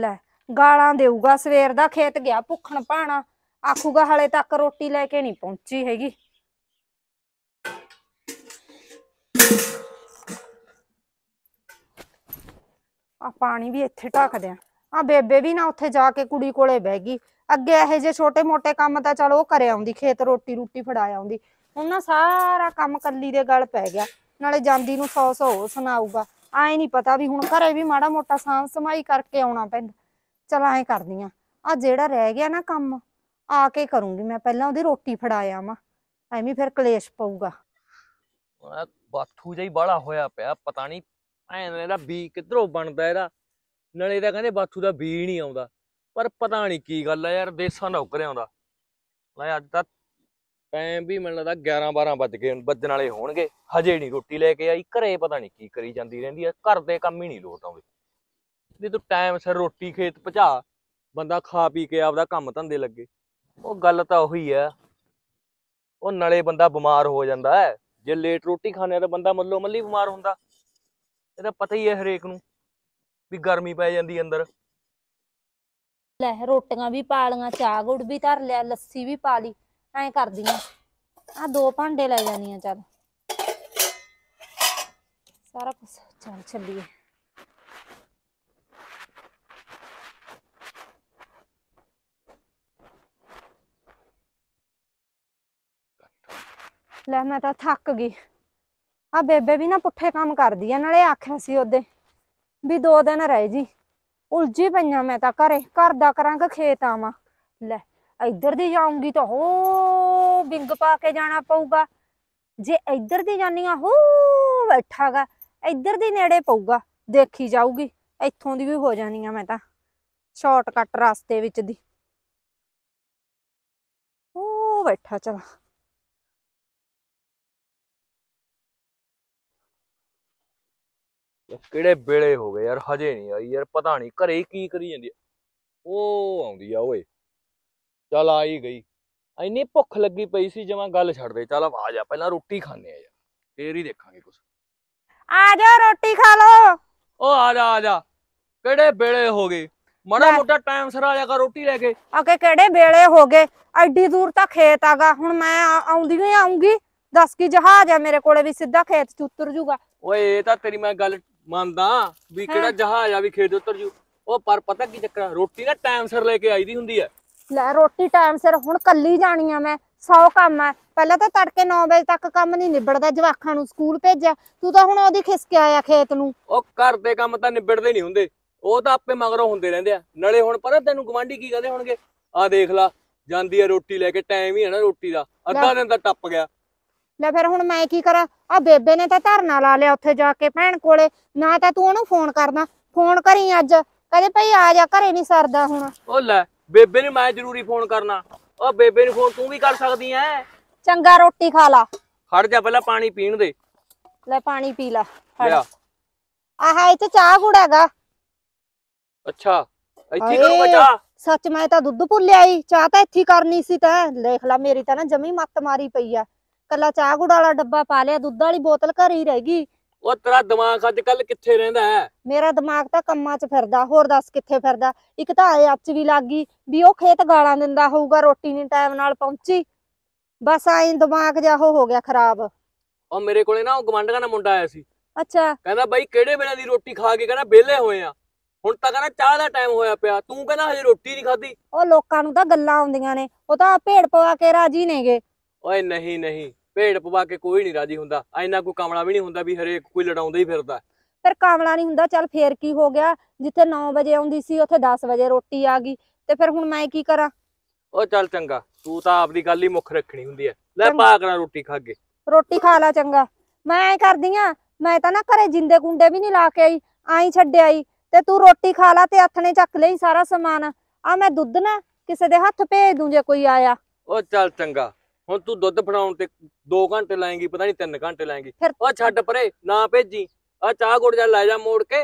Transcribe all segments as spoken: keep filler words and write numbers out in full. लै गालां देऊगा सवेर दा, खेत गया भुखण भाणा, आखूगा हले तक रोटी लैके नहीं पहुंची हैगी। आ पानी भी इत्थे ढक दिया। आ बेबे भी ना उत्थे जाके कुड़ी कोले बह गई। अगे इहो जे छोटे मोटे काम तां चल ओह करे आउंदी, खेत रोटी रूटी फड़ा आउंदी, हुण ना सारा काम कल्ली दे गल पै गया। नाले जांदी नूं सौ सौ सुणाऊगा। आए नहीं पता भी हुण घरे भी माड़ा मोटा सांभ समाई करके आउणा पैंदा। चल आए करदी आं, आ जिहड़ा रह गया ना काम आके करूंगी मैं, पहलां ओहदी रोटी फड़ा आवां, ऐवें फिर कलेश पऊगा। बाथू जिहा बाला होया पिया, पता नहीं बी किधरों बनता है। नाले तो कहते बाथू का बी नहीं आता, पर पता नहीं की गल है यार, देसा नौकरे आता। अज तक टाइम भी मैनूं लगदा ग्यारह बारह बज गए बजन वाले होणगे, हजे नहीं रोटी लैके आई घरे। पता नहीं की करी जाती रहिंदी है, घर दे काम ही नहीं लोट आउंदे। जे तूं टाइम सिर रोटी खेत पहुँचा, बंदा खा पी के आपदा काम धंधे लगे। वो गल तां उही है, वो नाले बंदा बीमार हो जाता है जे लेट रोटी खाने तो बंदा मल्लो मल्ली बीमार हुंदा। ਇਹਦਾ ਪਤਾ ਹੀ ਹੈ ਹਰੇਕ ਨੂੰ ਵੀ ਗਰਮੀ ਪੈ ਜਾਂਦੀ ਅੰਦਰ। ਲੈ ਰੋਟੀਆਂ ਵੀ ਪਾ ਲੀਆਂ, ਚਾਹ ਗੁੜ ਵੀ ਧਰ ਲਿਆ, ਲੱਸੀ ਵੀ ਪਾ ਲਈ। ਐ ਕਰਦੀ ਆ ਆ ਦੋ ਭਾਂਡੇ ਲੈ ਜਾਨੀ ਆ, ਚੱਲ ਸਾਰਾ ਕੁਝ ਚੱਲ ਛੱਡੀਏ। ਲੈ ਮੈਂ ਤਾਂ ਥੱਕ ਗਈ। आ बेबे भी ना पुठे काम करदी है, नाले आखिया सी ओदे भी दो दिन रह जी। उलझी पईयां मैं तां घरे, घर दा करांगा खेत आवां, लै इधर दी जाऊंगी तां हो बिंग पा के जाना पऊगा। जे इधर दी जानी आ हो बैठा गा, इधर दी नेड़े पऊगा, देखी जाऊगी। इत्थों दी भी हो जानी आ मैं तां शॉर्टकट रास्ते विच दी। ओ बैठा चल ਕਿਹੜੇ ਵੇਲੇ ਹੋ ਗਏ ਯਾਰ, ਹਜੇ ਨਹੀਂ ਆਈ ਯਾਰ। ਪਤਾ ਨਹੀਂ ਘਰੇ ਕੀ ਕਰੀ ਜਾਂਦੀ ਆ। ਉਹ ਆਉਂਦੀ ਆ ਓਏ, ਚੱਲ ਆ ਹੀ ਗਈ। ਇੰਨੀ ਭੁੱਖ ਲੱਗੀ ਪਈ ਸੀ ਜਮਾਂ ਗੱਲ ਛੱਡ ਦੇ। ਚੱਲ ਆ ਜਾ, ਪਹਿਲਾਂ ਰੋਟੀ ਖਾਣੇ ਆ ਯਾਰ, ਫੇਰ ਹੀ ਦੇਖਾਂਗੇ ਕੁਝ। ਆ ਜਾ ਰੋਟੀ ਖਾ ਲੋ। ਉਹ ਆ ਜਾ ਆ ਜਾ, ਕਿਹੜੇ ਵੇਲੇ ਹੋ ਗਏ, ਮਾੜਾ ਮੋਟਾ ਟਾਈਮ ਸਿਰ ਆ ਜਾ ਕਰ ਰੋਟੀ ਲੈ ਕੇ। ਓਕੇ ਕਿਹੜੇ ਵੇਲੇ ਹੋ ਗਏ, ਐਡੀ ਦੂਰ ਤਾਂ ਖੇਤ ਆਗਾ। ਹੁਣ ਮੈਂ ਆਉਂਦੀ ਨਹੀਂ ਆਉਂਗੀ, ਦੱਸ ਕੀ ਜਹਾਜ਼ ਆ ਮੇਰੇ ਕੋਲੇ ਵੀ ਸਿੱਧਾ ਖੇਤ ਚ ਉਤਰ ਜੂਗਾ। ਓਏ ਇਹ ਤਾਂ ਤੇਰੀ ਮੈਂ ਗੱਲ ਮੰਨਦਾ ਵੀ ਕਿਹੜਾ ਜਹਾਜ਼ ਆ ਵੀ ਖੇਤ ਉਤਰ ਜੂ। ਉਹ ਪਰ ਪਤਾ ਕੀ ਚੱਕਰ, ਰੋਟੀ ਨਾ ਟਾਈਮ ਸਿਰ ਲੈ ਕੇ ਆਈ ਦੀ ਹੁੰਦੀ ਐ। ਲੈ ਰੋਟੀ ਟਾਈਮ ਸਿਰ, ਹੁਣ ਕੱਲੀ ਜਾਣੀ ਆ ਮੈਂ, ਸੌ ਕੰਮ ਆ। ਪਹਿਲਾਂ ਤਾਂ ਤੜਕੇ ਨੌ ਵਜੇ ਤੱਕ ਕੰਮ ਨਹੀਂ ਨਿਬੜਦਾ, ਜਵਾਕਾਂ ਨੂੰ ਸਕੂਲ ਭੇਜਿਆ। ਤੂੰ ਤਾਂ ਹੁਣ ਉਹਦੀ ਖਿਸਕ ਆਇਆ ਖੇਤ ਨੂੰ। ਉਹ ਘਰ ਦੇ ਕੰਮ ਤਾਂ ਨਿਬੜਦੇ ਨਹੀਂ ਹੁੰਦੇ, ਉਹ ਤਾਂ ਆਪੇ ਮਗਰੋਂ ਹੁੰਦੇ ਰਹਿੰਦੇ ਆ। ਨਾਲੇ ਹੁਣ ਪਤਾ ਤੈਨੂੰ ਗਵਾਂਢੀ ਕੀ ਕਹਿੰਦੇ ਹੋਣਗੇ, ਆ ਦੇਖ ਲਾ ਜਾਂਦੀ ਆ ਰੋਟੀ ਲੈ ਕੇ, ਟਾਈਮ ਹੀ ਹੈ ਨਾ ਰੋਟੀ ਦਾ, ਅੱਧਾ ਦਿਨ ਤਾਂ ਟੱਪ ਗਿਆ। ਲੈ ਫਿਰ ਹੁਣ ਮੈਂ ਕੀ ਕਰਾਂ, ਆ ਬੇਬੇ ਨੇ ਤਾਂ ਧਰਨਾ ਲਾ ਲਿਆ ਉੱਥੇ ਜਾ ਕੇ ਭੈਣ ਕੋਲੇ। ਨਾ ਤਾਂ ਤੂੰ ਉਹਨੂੰ ਫੋਨ ਕਰਨਾ, ਫੋਨ ਕਰੀ ਅੱਜ, ਕਹਦੇ ਭਈ ਆ ਜਾ ਘਰੇ ਨਹੀਂ ਸਰਦਾ ਹੁਣ। ਉਹ ਲੈ ਬੇਬੇ ਨੂੰ ਮੈਂ ਜ਼ਰੂਰੀ ਫੋਨ ਕਰਨਾ। ਉਹ ਬੇਬੇ ਨੂੰ ਫੋਨ ਤੂੰ ਵੀ ਕਰ ਸਕਦੀ ਐ। ਚੰਗਾ ਰੋਟੀ ਖਾ ਲਾ, ਖੜ ਜਾ ਪਹਿਲਾਂ ਪਾਣੀ ਪੀਣ ਦੇ। ਲੈ ਪਾਣੀ ਪੀ ਲਾ। ਆਹ ਇੱਥੇ ਚਾਹ ਗੁੜ ਹੈਗਾ। ਅੱਛਾ ਇੱਥੇ ਕਰੂਗਾ ਚਾਹ? ਸੱਚ ਮੈਂ ਤਾਂ ਦੁੱਧ ਭੁੱਲਿਆ ਈ, ਚਾਹ ਤਾਂ ਇੱਥੇ ਕਰਨੀ ਸੀ। ਤਾਂ ਦੇਖ ਲਾ ਮੇਰੀ ਤਾਂ ਨਾ ਜਮੀ ਮੱਤ ਮਾਰੀ ਪਈ ਆ। ਕੱਲਾ ਚਾਹ ਗੁੜ ਵਾਲਾ ਡੱਬਾ ਪਾ ਲਿਆ, ਦੁੱਧ ਵਾਲੀ ਬੋਤਲ ਘਰ ਹੀ ਰਹਿ ਗਈ। ਉਹ ਤੇਰਾ ਦਿਮਾਗ ਅੱਜ ਕੱਲ ਕਿੱਥੇ ਰਹਿੰਦਾ ਹੈ? ਮੇਰਾ ਦਿਮਾਗ ਤਾਂ ਕੰਮਾਂ 'ਚ ਫਿਰਦਾ, ਹੋਰ ਦੱਸ ਕਿੱਥੇ ਫਿਰਦਾ। ਇੱਕ ਤਾਂ ਇਹ ਅੱਜ ਵੀ ਲੱਗ ਗਈ ਵੀ ਉਹ ਖੇਤ ਗਾਲਾਂ ਦਿੰਦਾ ਹੋਊਗਾ, ਰੋਟੀ ਨਹੀਂ ਟਾਈਮ ਨਾਲ ਪਹੁੰਚੀ। ਬਸ ਐਂ ਦਿਮਾਗ ਜਿਹਾ ਹੋ ਗਿਆ ਖਰਾਬ। ਉਹ ਮੇਰੇ ਕੋਲੇ ਨਾ ਉਹ ਗਵਾਂਢੀਆਂ ਦਾ ਮੁੰਡਾ ਆਇਆ ਸੀ। ਅੱਛਾ। ਕਹਿੰਦਾ ਬਾਈ ਕਿਹੜੇ ਵੇਲੇ ਦੀ ਰੋਟੀ ਖਾ ਕੇ ਕਹਿੰਦਾ ਵਿਹਲੇ ਹੋਏ ਆ, ਹੁਣ ਤਾਂ ਕਹਿੰਦਾ ਚਾਹ ਦਾ ਟਾਈਮ ਹੋਇਆ ਪਿਆ, ਤੂੰ ਕਹਿੰਦਾ ਹਜੇ ਰੋਟੀ ਨਹੀਂ ਖਾਧੀ। ਉਹ ਲੋਕਾਂ ਨੂੰ ਤਾਂ ਗੱਲਾਂ ਆਉਂਦੀਆਂ ਨੇ, ਉਹ ਤਾਂ ਭੇੜ ਪਵਾ ਕੇ ਰਾਜੀ ਨੇਗੇ। ਓਏ ਨਹੀਂ ਨਹੀਂ, ਭੇੜ ਪਵਾ ਕੇ ਕੋਈ ਨਹੀਂ ਰਾਜੀ ਹੁੰਦਾ। ਐਨਾ ਕੋਈ ਕਾਮਲਾ ਵੀ ਨਹੀਂ ਹੁੰਦਾ ਵੀ ਹਰੇਕ ਕੋਈ ਲੜਾਉਂਦਾ ਹੀ ਫਿਰਦਾ। ਪਰ ਕਾਮਲਾ ਨਹੀਂ ਹੁੰਦਾ, ਚੱਲ ਫੇਰ ਕੀ ਹੋ ਗਿਆ, ਜਿੱਥੇ ਨੌ ਵਜੇ ਆਉਂਦੀ ਸੀ ਉੱਥੇ ਦਸ ਵਜੇ ਰੋਟੀ ਆ ਗਈ, ਤੇ ਫਿਰ ਹੁਣ ਮੈਂ ਕੀ ਕਰਾਂ? ਉਹ ਚੱਲ ਚੰਗਾ, ਤੂੰ ਤਾਂ ਆਪਦੀ ਗੱਲ ਹੀ ਮੁੱਖ ਰੱਖਣੀ ਹੁੰਦੀ ਐ। ਲੈ ਪਾ ਕਰਾਂ ਰੋਟੀ ਖਾ ਕੇ। ਰੋਟੀ ਖਾ ਲਾ ਚੰਗਾ। ਮੈਂ ਐ ਕਰਦੀ ਆ, ਮੈਂ ਤਾਂ ਨਾ ਘਰੇ ਜਿੰਦੇ ਕੁੰਡੇ ਵੀ ਨਹੀਂ ਲਾ ਕੇ ਆਈ, ਆਈ ਛੱਡ ਆਈ। ਤੇ ਤੂੰ ਰੋਟੀ ਖਾ ਲਾ ਤੇ ਆਥਣੇ ਚੱਕ ਲਈ ਸਾਰਾ ਸਮਾਨ। ਆ ਮੈਂ ਦੁੱਧ ਨਾ ਕਿਸੇ ਦੇ ਹੱਥ ਭੇਜ ਦੂੰ ਜੇ ਕੋਈ ਆਇਆ। ਉਹ ਚੱਲ ਚੰਗਾ, ਹੁਣ ਤੂੰ ਦੁੱਧ ਫੜਾਉਣ ਤੇ ਦੋ ਘੰਟੇ ਲਾਏਂਗੀ, ਪਤਾ ਨਹੀਂ ਤਿੰਨ ਘੰਟੇ ਲਾਏਂਗੀ। ਉਹ ਛੱਡ ਪਰੇ, ਨਾ ਭੇਜੀ। ਆ ਚਾਹ ਗੁੜ ਜਾ ਲੈ ਜਾ ਮੋੜ ਕੇ,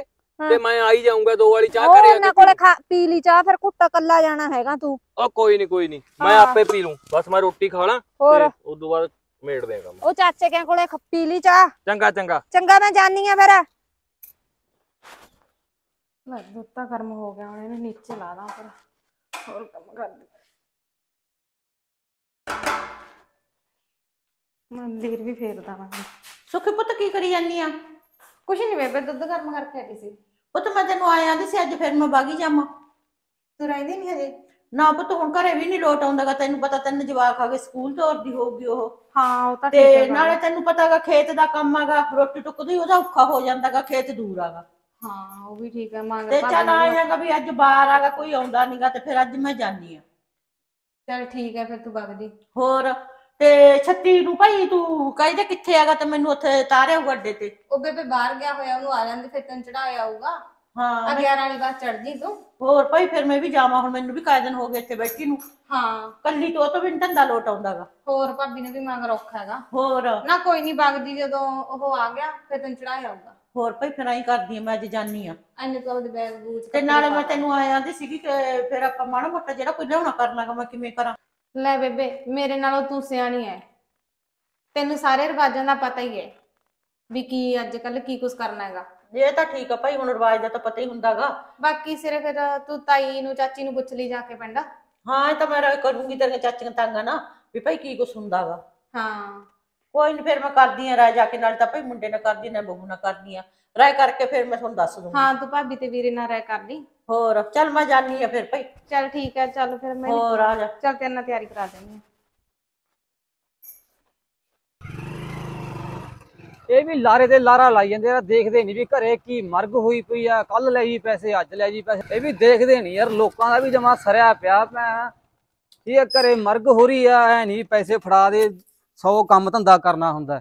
ਤੇ ਮੈਂ ਆਈ ਜਾਊਂਗਾ ਦੋ ਵਾਲੀ ਚਾਹ ਕਰੇ। ਉਹਨਾਂ ਕੋਲੇ ਪੀ ਲਈ ਚਾਹ, ਫਿਰ ਘੁੱਟਾ ਕੱਲਾ ਜਾਣਾ ਹੈਗਾ ਤੂੰ। ਉਹ ਕੋਈ ਨਹੀਂ ਕੋਈ ਨਹੀਂ, ਮੈਂ ਆਪੇ ਪੀ ਲੂੰ। ਬਸ ਮੈਂ ਰੋਟੀ ਖਾ ਲਾਂ, ਤੇ ਉਸ ਤੋਂ ਬਾਅਦ ਮੇੜ ਦੇਗਾ ਮੈਂ। ਉਹ ਚਾਚੇ ਕਿਆਂ ਕੋਲੇ ਪੀ ਲਈ ਚਾਹ। ਚੰਗਾ ਚੰਗਾ ਚੰਗਾ, ਮੈਂ ਜਾਣੀ ਆ ਫਿਰ। लग दूता गर्म हो गया और इन्हें नीचे ला दा पर और कम कर दे। मंदिर भी फेरदा मैं। सुखी पुत की करी जानी आ? कुछ नहीं बेबे, दूध गर्म करके आई सी। पुत मैं तेन आया दी सी अज, फिर मैं बागी जामा। तू रहिंदी नहीं हजे? ना पुत हुण घरे भी नहीं लौट आउंदा गा, तैनूं पता तेन जवाक आगे स्कूल तोरदी होगी ओह। हां ओ तां ठीक है, नाले तैनूं पता गा खेत दा काम आगा, रोटी टुकदी ओहदा औखा हो जांदा गा, खेत दूर आगा। हां ओ भी ठीक है मांग ते चल आएगा भी अज बाहर आगा कोई आउंदा नहीं गा, ते फिर अज मैं जानी आ। चल ठीक है फिर तू बगदी होर ते छत्ती नूं भाई तू कहदे किथे आगा ते मैनूं उत्थे तारिया गड्डे ते। ओ बेबे बाहर गया होया, ओनू आ जांदे फिर तैनूं चढ़ाया आऊगा। हाँ ग्यारह वाली बस चढ़ जी तू होर भाई, फिर मैं भी जावा, हुण मैनूं भी कई दिन हो गए इत्थे बैठी नूं। हाँ कल्ली तो तो विन ढंडा लोट आउंदा गा, होर भाभी ने भी मगर औखा हैगा। होर ना कोई नहीं बगदी, जदों ओह आ गया फिर तैनूं चढ़ाया आऊगा। होर भाई फिर आई करदी आ मैं अज जानी आ, एने तो अपने बैग बूज ते नाले मैं तैनूं आया दी सीगी कि फिर आपां माड़ा मोटा जिहड़ा कोई लिआउणा करना गा मैं किवें करां। लै बेबे मेरे नालों तू सियाणी है, तैनूं सारे रिवाजां दा पता ही है भी की अजकल की कुछ करना हैगा। ये तो ठीक है भाई, हुण रिवाज दा तां पता ही हुंदा गा। बाकी सिरे फिर तू ताई नूं चाची नूं पुछ ली जाके पिंड। हां ये तां मैं करूंगी तेरे चाचियां तांगा ना भी भाई की कुछ हुंदा गा। हां कोई नहीं, फिर मैं करदी आ राय जाके, नाल तां भाई मुंडे नाल करदी ना बहू नाल करदी आ राय करके, फिर मैं तुहानूं दस्स दूंगी। हां तू भाभी ते वीरे नाल राय कर ली। होर चल मैं जानी आ फिर भाई। चल ठीक है, चल फिर मैं होर आ जा, चल तेरे नाल तैयारी करा देनी। ये भी लारे दे लारा लाई जाते यार, देखते नहीं भी घरे की मर्ग हुई पई आ, कल लै जी पैसे अज लै जी पैसे, ये भी देखते नहीं यार, लोगों का भी जमा सरिया पिया भैं ठीक है, घरे मर्ग हो रही है, ऐ नहीं पैसे फड़ा दे, सौ काम धंधा करना हुंदा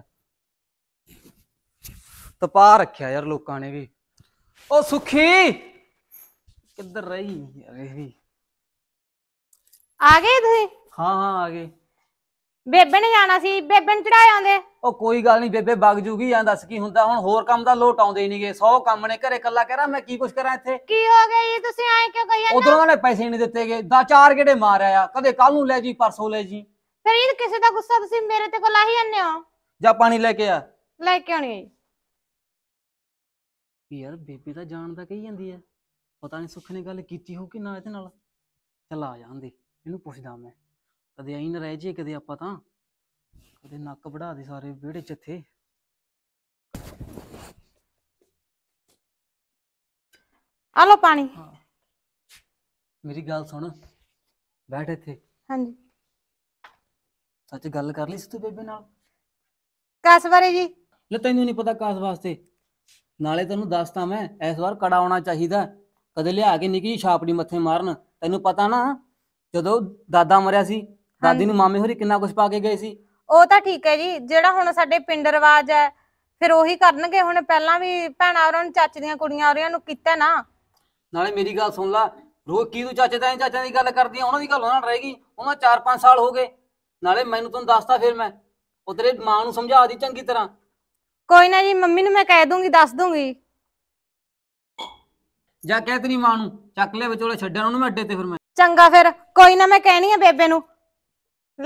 तपा रखिया यार लोगों ने भी। ओ सुखी किधर रही यार, ये भी आ गए तुसीं? हाँ हाँ आ गए। बेबे ने जाना सी, बेबे ने चढ़ाए आंदे। ओ कोई गल नहीं बेबे बग जूगी, या दस की हुंदा, हुण होर काम दा लोट आउंदे ही नहीं गे, सौ काम ने घरे कल्ला कह रहा मैं की कुछ करा इत्थे। की हो गया जी तुसीं आए क्यों कही जांदे? उधरों ने पैसे नहीं दित्ते गए, दा चार गेड़े मार आया, कदे कल नूं लै जी परसों लै जी, फिर ये किसे दा गुस्सा तुसीं मेरे ते को लाही जांदे हो। जा पानी लेके आ, लेके आउणी है जी। यार बेबे दा जान दा कही जांदी है, पता नहीं सुख ने गल कीती हो कि ना इहदे नाल। चल आ जांदे इहनूं पुछदा मैं, कदे आई ना रह जी, कदे आपां तां कदे नक्क बढ़ा दे सारे विहड़े च इत्थे। आ लो पानी। हाँ मेरी गल सुन, बैठ इत्थे। हां जी सच गल कर ली सिद्धू बेबे नाल? कास बारे जी? ले तैनूं नहीं पता कास वास्ते, नाले तैनूं दसदा मैं इस बार कड़ा आउणा चाहीदा, कदे लिया के निकी छापड़ी मत्थे मारन। तैनूं पता ना जदों दादा मरिया सी ਦਾਦੀ ਨੂੰ ਮਾਮੇ ਹੋਰੀ ਕਿੰਨਾ ਕੁਝ ਪਾ ਕੇ ਗਏ ਸੀ। ਉਹ ਤਾਂ ਠੀਕ ਹੈ ਜੀ, ਜਿਹੜਾ ਹੁਣ ਸਾਡੇ ਪਿੰਡ ਰਿਵਾਜ ਹੈ ਫਿਰ ਉਹੀ ਕਰਨਗੇ, ਹੁਣ ਪਹਿਲਾਂ ਵੀ ਭੈਣਾਂ ਹੋਰਾਂ ਨੂੰ ਚਾਚੇ ਦੀਆਂ ਕੁੜੀਆਂ ਹੋਰੀਆਂ ਨੂੰ ਕੀਤਾ ਨਾ। ਨਾਲੇ ਮੇਰੀ ਗੱਲ ਸੁਣ ਲਾ, ਰੋਜ਼ ਕੀ ਤੂੰ ਚਾਚੇ ਤਾਂ ਚਾਚਿਆਂ ਦੀ ਗੱਲ ਕਰਦੀ ਆ, ਉਹਨਾਂ ਦੀ ਗੱਲ ਉਹਨਾਂ ਨਾਲ ਰਹੇਗੀ, ਉਹਨਾਂ ਚਾਰ ਪੰਜ ਸਾਲ ਹੋ ਗਏ, ਨਾਲੇ ਮੈਨੂੰ ਤੁਹਾਨੂੰ ਦੱਸਦਾ, ਫਿਰ ਮੈਂ ਉਧਰੇ ਮਾਂ ਨੂੰ ਸਮਝਾ ਦੀ ਚੰਗੀ ਤਰ੍ਹਾਂ। ਕੋਈ ਨਾ ਜੀ ਮੰਮੀ ਨੂੰ ਮੈਂ ਕਹਿ ਦੂੰਗੀ, ਦੱਸ ਦੂੰਗੀ। ਜਾ ਕਹਿ ਤੇਰੀ ਮਾਂ ਨੂੰ ਚੱਕ ਲੈ ਵਿਚੋਲੇ ਛੱਡਣ ਉਹਨੂੰ ਮੈਂ ਅੱਡੇ ਤੇ। ਫਿਰ ਮੈਂ ਚੰਗਾ, ਫਿਰ ਕੋਈ ਨਾ ਮੈਂ ਕਹਿਣੀ ਆ ਬੇਬੇ ਨੂੰ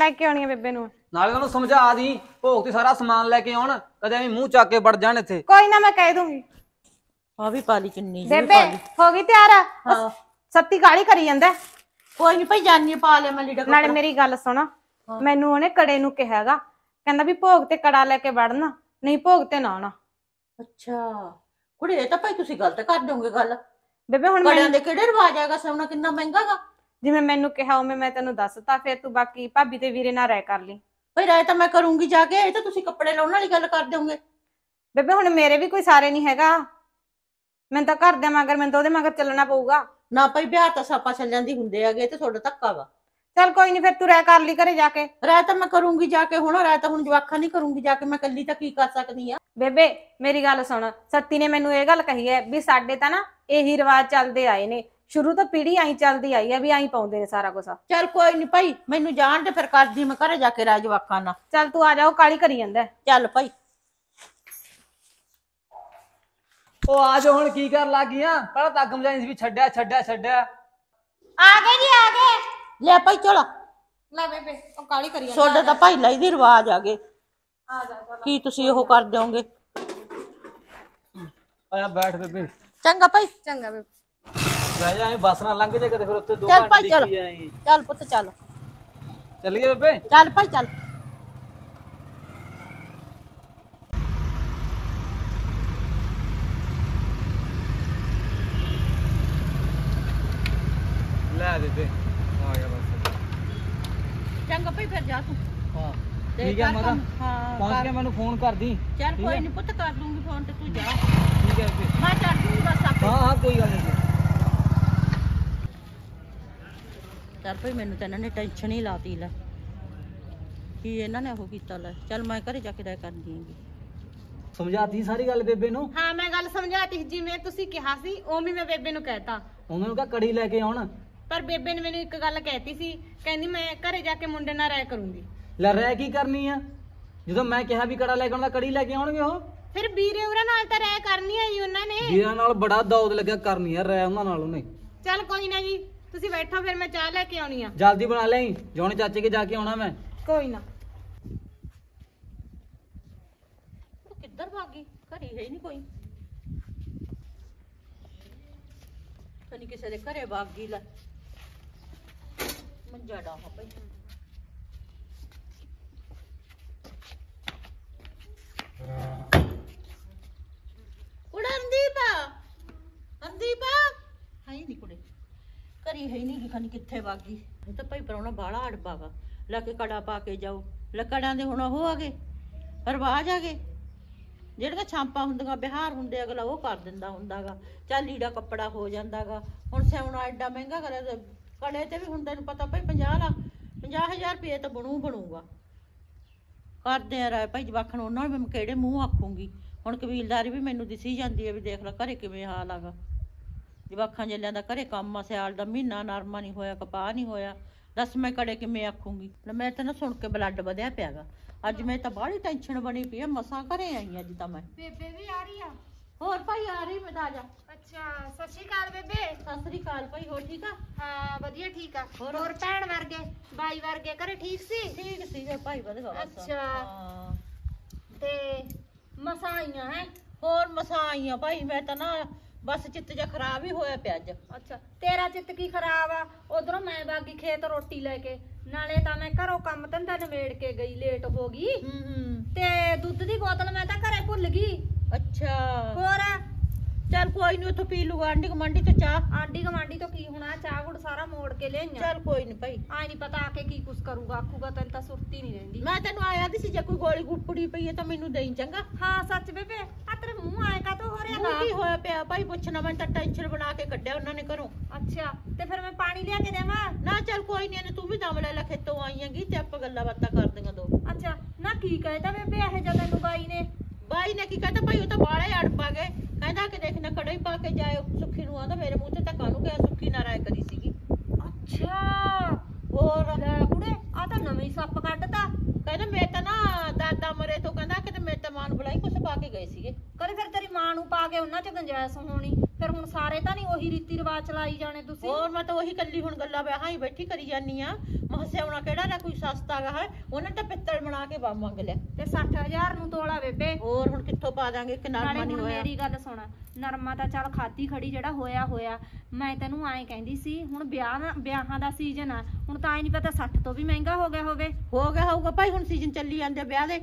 ਲੈਕੇ ਆਉਣੀ ਆ ਬੇਬੇ ਨੂੰ, ਨਾਲੇ ਉਹਨੂੰ ਸਮਝਾ ਦੀ ਭੋਗ ਤੇ ਸਾਰਾ ਸਮਾਨ ਲੈ ਕੇ ਆਉਣ, ਕਦੇ ਐਵੇਂ ਮੂੰਹ ਚੱਕ ਕੇ ਵੜ ਜਾਣ ਇੱਥੇ। ਕੋਈ ਨਾ ਮੈਂ ਕਹਿ ਦੂੰਗੀ। ਆ ਵੀ ਪਾਲੀ ਚੁੰਨੀ ਬੇਬੇ ਹੋ ਗਈ ਤਿਆਰ? ਹਾਂ ਸੱਤੀ ਕਾਲੀ ਕਰੀ ਜਾਂਦਾ। ਕੋਈ ਨਹੀਂ ਭਾਈ ਜਾਨੀ ਪਾ ਲਿਆ ਮੈਂ ਲੀੜਾ। ਨਾਲੇ ਮੇਰੀ ਗੱਲ ਸੁਣ, ਮੈਨੂੰ ਉਹਨੇ ਕੜੇ ਨੂੰ ਕਿਹਾਗਾ, ਕਹਿੰਦਾ ਵੀ ਭੋਗ ਤੇ ਕੜਾ ਲੈ ਕੇ ਵੜਨਾ, ਨਹੀਂ ਭੋਗ ਤੇ ਨਾ ਆਉਣਾ। ਅੱਛਾ ਕੁੜੇ ਇਹ ਤਾਂ ਭਾਈ ਤੁਸੀਂ ਗਲਤ ਕਰ ਦਿਓਗੇ ਗੱਲ। ਬੇਬੇ ਹੁਣ ਕੜਿਆਂ ਦੇ ਕਿਹੜੇ ਰਿਵਾਜ ਹੈਗਾ, ਸੋਨਾ ਕਿੰਨਾ ਮਹਿੰਗਾਗਾ। जिवें मैनू कहा उवें मैं तेनू दसता, फिर तू बाकी भाभी ते वीरे नाल राय कर ली। भाई राय तां मैं करूंगी जाके, ये तां तुसीं कपड़े लाउण वाली गल कर दोगे। बेबे हुण मेरे भी कोई सारे नहीं हैगा, मैं तां घर दे मगर मैं तां ओहदे मगर चलना पऊगा ना भाई, बिहार तां सापा छल्लिआं दी हुंदे आगे ते तुहाडा धक्का वा। चल कोई नहीं, फिर तू राय कर ली घरे जाके। राय तां मैं करूंगी जाके, हुण राय तां हुण जवाखां नहीं करूंगी जाके, मैं कल्ली तां की कर सकदी आ। बेबे मेरी गल सुण, सत्ती ने मैनू इह गल कही है भी साडे तां ना इही रिवाज चलदे आए ने, शुरू तो पीढ़ी आई चलती आई है भी आई पाउंदे ने सारा कुछ। चल कोई नहीं भाई मैनूं जाण दे, फिर करदी मैं घरे जाके राज वखाना। चल तू आ जा, ओ काली करी जांदा। चल भाई ओ आ जा, हुण की कर लागियां पर तग मजाई सी भी छड्डा छड्डा छड्डा। आ गए जी आ गए, ले भाई चलो ले बेबे ओ काली करी जांदा। सोडा दा भाई लई दी रिवाज आ गए। आ जा की तुसीं ओह कर दोगे। आ बैठ बेबे। चंगा भाई चंगा बेबे। ਬਹਿ ਜਾ ਐ ਬਸ ਨਾ ਲੰਘ ਜੇ ਕਦੇ ਫਿਰ ਉੱਤੇ ਦੋ ਘੰਟੇ ਲੱਗੀ ਜਾਏਗੀ। ਚੱਲ ਪੁੱਤ ਚੱਲ ਚੱਲੀਏ ਬੇਬੇ। ਚੱਲ ਭਾਈ ਚੱਲ। ਲੈ ਦੇ ਦੇ ਆ ਗਿਆ ਬਸ। ਚੰਗਾ ਭਾਈ ਫਿਰ ਜਾ ਤੂੰ। ਹਾਂ ਠੀਕ ਹੈ ਮਾਤਾ। ਹਾਂ ਪਹੁੰਚ ਕੇ ਮੈਨੂੰ ਫੋਨ ਕਰ ਦੀ। ਚੱਲ ਕੋਈ ਨਹੀਂ ਪੁੱਤ ਕਰ ਦੂੰਗੀ ਫੋਨ ਤੇ ਤੂੰ ਜਾ। ਠੀਕ ਹੈ ਫਿਰ ਮੈਂ ਚੱਲ ਦੂੰਗੀ ਬਸ ਆਪੇ। ਹਾਂ ਹਾਂ ਕੋਈ ਗੱਲ ਨਹੀਂ। चल भाई मैनू तो इन्होंने टेंशन ही लाती ला कि इन्होंने वो किया ला। चल मैं घर जाके राय कर दूंगी। समझाती सारी गल बेबे नू। हां मैं गल समझाती जिवें तुसीं कहा सी ओवें मैं बेबे नू कहता। उन्होंने कहा कड़ी लेके आउण पर बेबे ने मैनू एक गल कहती सी कहंदी मैं घर जाके मुंडे नाल राय करूंगी। ला राय की करनी है जदों मैं कहा भी कड़ा लेके आउणा कड़ी लेके आउणगे ओ फिर वीरे उहरां नाल तां राय करनी है ही उन्होंने। वीरां नाल बड़ा दौद लग्या करनी है राय उहनां नाल उहने। चल कोई ना जी ਤੁਸੀਂ ਬੈਠੋ ਫਿਰ ਮੈਂ ਚਾਹ ਲੈ ਕੇ ਆਉਣੀ ਆ। ਜਲਦੀ ਬਣਾ ਲੈ ਜੋਨੇ ਚਾਚੇ ਕੇ ਜਾ ਕੇ ਆਉਣਾ ਮੈਂ। ਕੋਈ ਨਾ। ਤੂੰ ਕਿੱਧਰ ਭੱਗ ਗਈ ਘਰੇ ਹੈ ਨਹੀਂ ਕੋਈ। ਤਨੀ ਕਿਸੇ ਦੇ ਘਰੇ ਭੱਗ ਗਈ ਲੈ। ਮੰਜਾ ਡਾ ਹੋ ਪਈ। ਕੁੜਾ ਅੰਦੀਪਾ ਅੰਦੀਪਾ ਹੈ ਨਹੀਂ ਕੁੜੇ घरी है नहीं खानी कित्थे वागी तो भाई परौना बाला अड़बा गा लके कड़ा पा के जाओ लकड़ा दे हुण हो आ गए परवाज आ गए जिहड़ा छांपा हुंदियां बिहार हुंदे अगला वो कर दिंदा हुंदा गा चल लीड़ा कपड़ा हो जांदा गा। हुण सौना एडा महंगा करे कड़े ते भी हुण तैनूं पता भाई पचास ला पचास हज़ार रुपये तो बनू बनूगा करदे आ राय भाई जवाखण उन्हां नूं मैं किहड़े मूँह आखूंगी। हुण कबीलदारी भी मैनूं दिसी जांदी है भी देख ला घरे किवें हाल आगा जवाखा जेलिया का घरे काम आ सियाल का महीना नरमा नहीं होया कपाह नहीं होया दस मैं कड़े किमें आखूंगी। मैं तो ना सुन के ब्लड वधिया पिया गा अज मैं तो बड़ी टेंशन बनी पी है मसा घरे आई अज तो मैं। बेबे भी आ रही है होर भाई आ रही मैं ताजा। अच्छा सत श्री अकाल बेबे। सत श्री अकाल भाई हो ठीक है। हां वधिया ठीक है। होर होर भैन वर्गे भाई वर्गे घरे ठीक सी। ठीक सी भाई वधिया। अच्छा ते मसा आईया है होर मसा आईया भाई मैं तो ना बस चित्त जा खराब ही होया पिया अज। अच्छा तेरा चित्त की खराब आ उधरों मैं बागी खेत रोटी लेके नाले तां मैं घरों काम धंधा नवेड़ के गई लेट हो गई ते दूध दी बोतल मैं तां घरे भुल गई। अच्छा होर चल कोई नहीं उतो पी लूगा आंडी गवांडी तो चाह। आंडी गवांडी तो की होना चाह गुड़ सारा मोड़ के ले। चल कोई नहीं भाई आ नहीं पता आके की कुछ करूगा आखूगा तेन तां सुरती नहीं रहिंदी। मैं तेनूं आया दी सी जे कोई गोली गुपड़ी पई है तां मैनूं देई चंगा। हां सच बेबे आ तेरे मूंह आए का तो हो रिया ना की होया पिया भाई पुछना मैं तां टेंशन बना के कड्ढिया उन्हां ने घरों। अच्छा ते फिर मैं पानी लिया के देवां ना। चल कोई नहीं ने तूं भी दम ले ला खेतों आईयांगी ते आपां गल्लां बातां करदियां दो। अच्छा ना की कहदा बेबे इह जदां तूं बाई ने भाई ने की कहता भाई वो तो बाड़ा ही अड़पा गए कहता कि देखना कड़े पा के जाए सुखी नूं आंदा मेरे मुँह तक कानू गया सुखी ना राय करी सीगी। अच्छा और कुड़े आ तां नवी सप कड्डता कहता मैं तां ना दादा मरे तो कहता कि मैं तां मां नूं बुलाई कुछ पा के गए सीगे करे फिर तेरी मां नूं पा के उन्हां च गंजाइश होनी फिर हुण सारे तां नहीं ओही रीति रिवाज चलाई जाने तुसीं। और मैं तां ओही कल्ली हुण गल्लां वहां ही बैठी करी जानी आ महसेवना केड़ा ना कोई सस्ता गा है उन्हां तां पित्तल बना के बा मंग लिया ते साठ हज़ार नूं तोला बेबे और हुण कित्थों पा दांगे कि नरमा नहीं होया। मेरी गल सुण नरमा तां चल खाती खड़ी जिहड़ा होया होया मैं तैनूं ऐं कहंदी सी हुण ब्याह ब्याहां दा सीजन आ हुण तां ऐ नहीं पता साठ तो भी महंगा हो गया होवे हो गया होऊगा भाई हुण सीजन चली जांदे ब्याह दे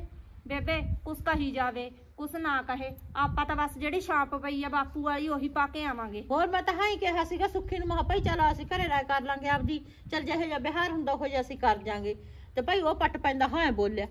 बेबे कुछ कही जावे कुछ ना कहे आपां तां बस जिहड़ी छाप पई आ बापू वाली ओही पा के आवांगे। होर मैं तां हां ही कहा सीगा सुखी नूं मां भाई चल असीं घरे राय कर लांगे आपदी चल जिहो जिहा बिहार हुंदा ओहो जिहा असीं कर जांगे ते भाई ओह पट पैंदा हां बोलिया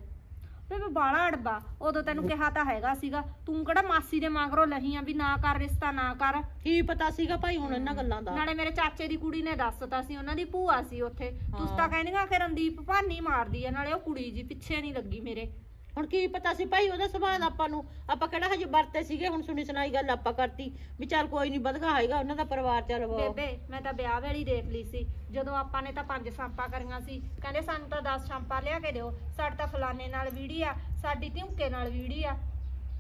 बेबे बाला अड़बा उदों तैनूं कहा तां हैगा सीगा तूं किहड़ा मासी दे मगरों लही आ भी ना कर रिश्ता ना कर की पता सीगा भाई हुण इन्हां गल्लां दा नाले मेरे चाचे दी कुड़ी ने दस्सता सी उन्हां दी भूआ सी उत्थे तुसीं तां कहंदियां कि रणदीप भानी मारदी आ नाले ओह कुड़ी जी पिछे नहीं लगी मेरे ਹੁਣ ਕੀ ਪਤਾ ਸੀ ਭਾਈ ਉਹਦਾ ਸੁਭਾਅ ਆਪਾਂ ਨੂੰ ਆਪਾਂ ਕਿਹੜਾ ਹਜੇ ਵਰਤੇ ਸੀਗੇ ਹੁਣ ਸੁਣੀ ਸੁਣਾਈ ਗੱਲ ਆਪਾਂ ਕਰਤੀ ਵੀ ਚੱਲ ਕੋਈ ਨਹੀਂ ਵਧਗਾ ਹੋਏਗਾ ਉਹਨਾਂ ਦਾ ਪਰਿਵਾਰ ਚੱਲ ਵੋ ਬੇਬੇ ਮੈਂ ਤਾਂ ਵਿਆਹ ਵੇਲੀ ਦੇਖ ਲਈ ਸੀ ਜਦੋਂ ਆਪਾਂ ਨੇ ਤਾਂ ਪੰਜ ਛਾਂਪਾਂ ਕਰੀਆਂ ਸੀ ਕਹਿੰਦੇ ਸਾਨੂੰ ਤਾਂ ਦਸ ਛਾਂਪਾਂ ਲਿਆ ਕੇ ਦਿਓ ਸਾਡਾ ਤਾਂ ਫਲਾਣੇ ਨਾਲ ਵੀੜੀ ਆ ਸਾਡੀ ਧਿਉਂਕੇ ਨਾਲ ਵੀੜੀ ਆ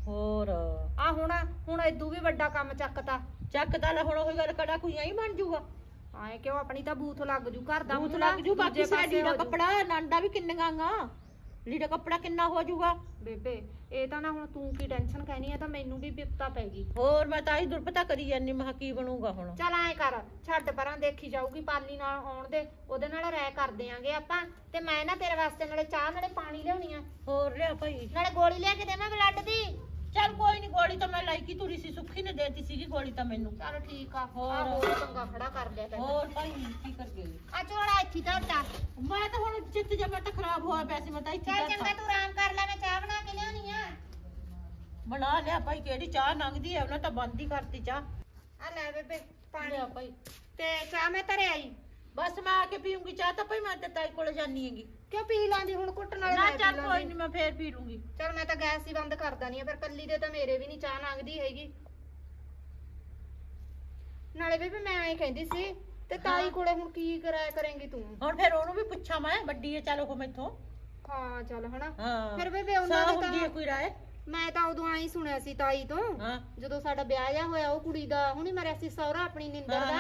ਹੋਰ ਆ ਹੁਣ ਹੁਣ ਇਦੋਂ ਵੀ ਵੱਡਾ ਕੰਮ ਚੱਕਤਾ ਚੱਕਦਾ ਲੈ ਹੁਣ ਉਹ ਗੱਲ ਕੜਾ ਕੋਈ ਆਈ ਬਣ ਜੂਗਾ ਆਏ ਕਿਉਂ ਆਪਣੀ ਤਾਂ ਬੂਥ ਲੱਗ ਜੂ ਘਰ ਦਾ ਬੂਥ ਲੱਗ ਜੂ ਬਾਕੀ ਸਾਡੀ ਦਾ ਕੱਪੜਾ ਨਾਂਡਾ ਵੀ ਕਿੰਨੀਆਂ ਆ लीड़ा कपड़ा किन्ना हो जाऊगा बेबे ए तां ना हुण तू की टेंशन कहनी है तां मैनू भी विपता पैगी होर मैं तां ही दुर्पता करी जानी महा की बनूगा हुण चल आए कर छड्ड परां देखी जाऊगी पाली नाल आउण दे ओदे नाल राय कर देंगे आपां ते मैं ना तेरे वास्ते नाले चाह नाले पानी लियाउणी आ होर लिया भाई नाले गोली लिया के दे मैं ब्लड दी चल कोई नहीं गोली तो मैं लाइकी तुरी सी सुखी ने देती सी गोली तो मैनू चल ठीक आ होर पंगा खड़ा कर लिया तैनू होर भाई की कर गई आ छोड़ा इत्थे ढोटा मैं तो हुण चित जमा तो खराब होया पैसे मैं तो इत्थे चल चंगा तू आराम कर ले मैं चाह बना के लियाउणी आ बना लिया भाई केड़ी चाह नंगदी है उन्हां तो बंद ही करती चाह आ ले बेबे पानी ले भाई ते चाह मैं तरे आई बस मैं आके पीऊंगी चाह तो भाई मैं ते ताई कोल जानी हैगी क्यों पी लांदी हुण कुटन वाले ना चल कोई नहीं मैं फिर पी लूंगी चल मैं तो गैस ही बंद कर दानी है पर कल्ली दे तो मेरे भी नहीं चाह नंगदी हैगी नाले बेबे मैं आई कहंदी सी ते ताई कोले हुण की कराया करेंगी तू और फिर ओनू भी पूछा मैं बड्डी है चलो को मैथों हां चल हना फिर बेबे ओना दी तां कोई राय मैं तो उदों आई सुनिया सी ताई तो जो साडा ब्याह जा होया ओ कुड़ी दा हुणी मरिया सी सौरा अपनी निंदर दा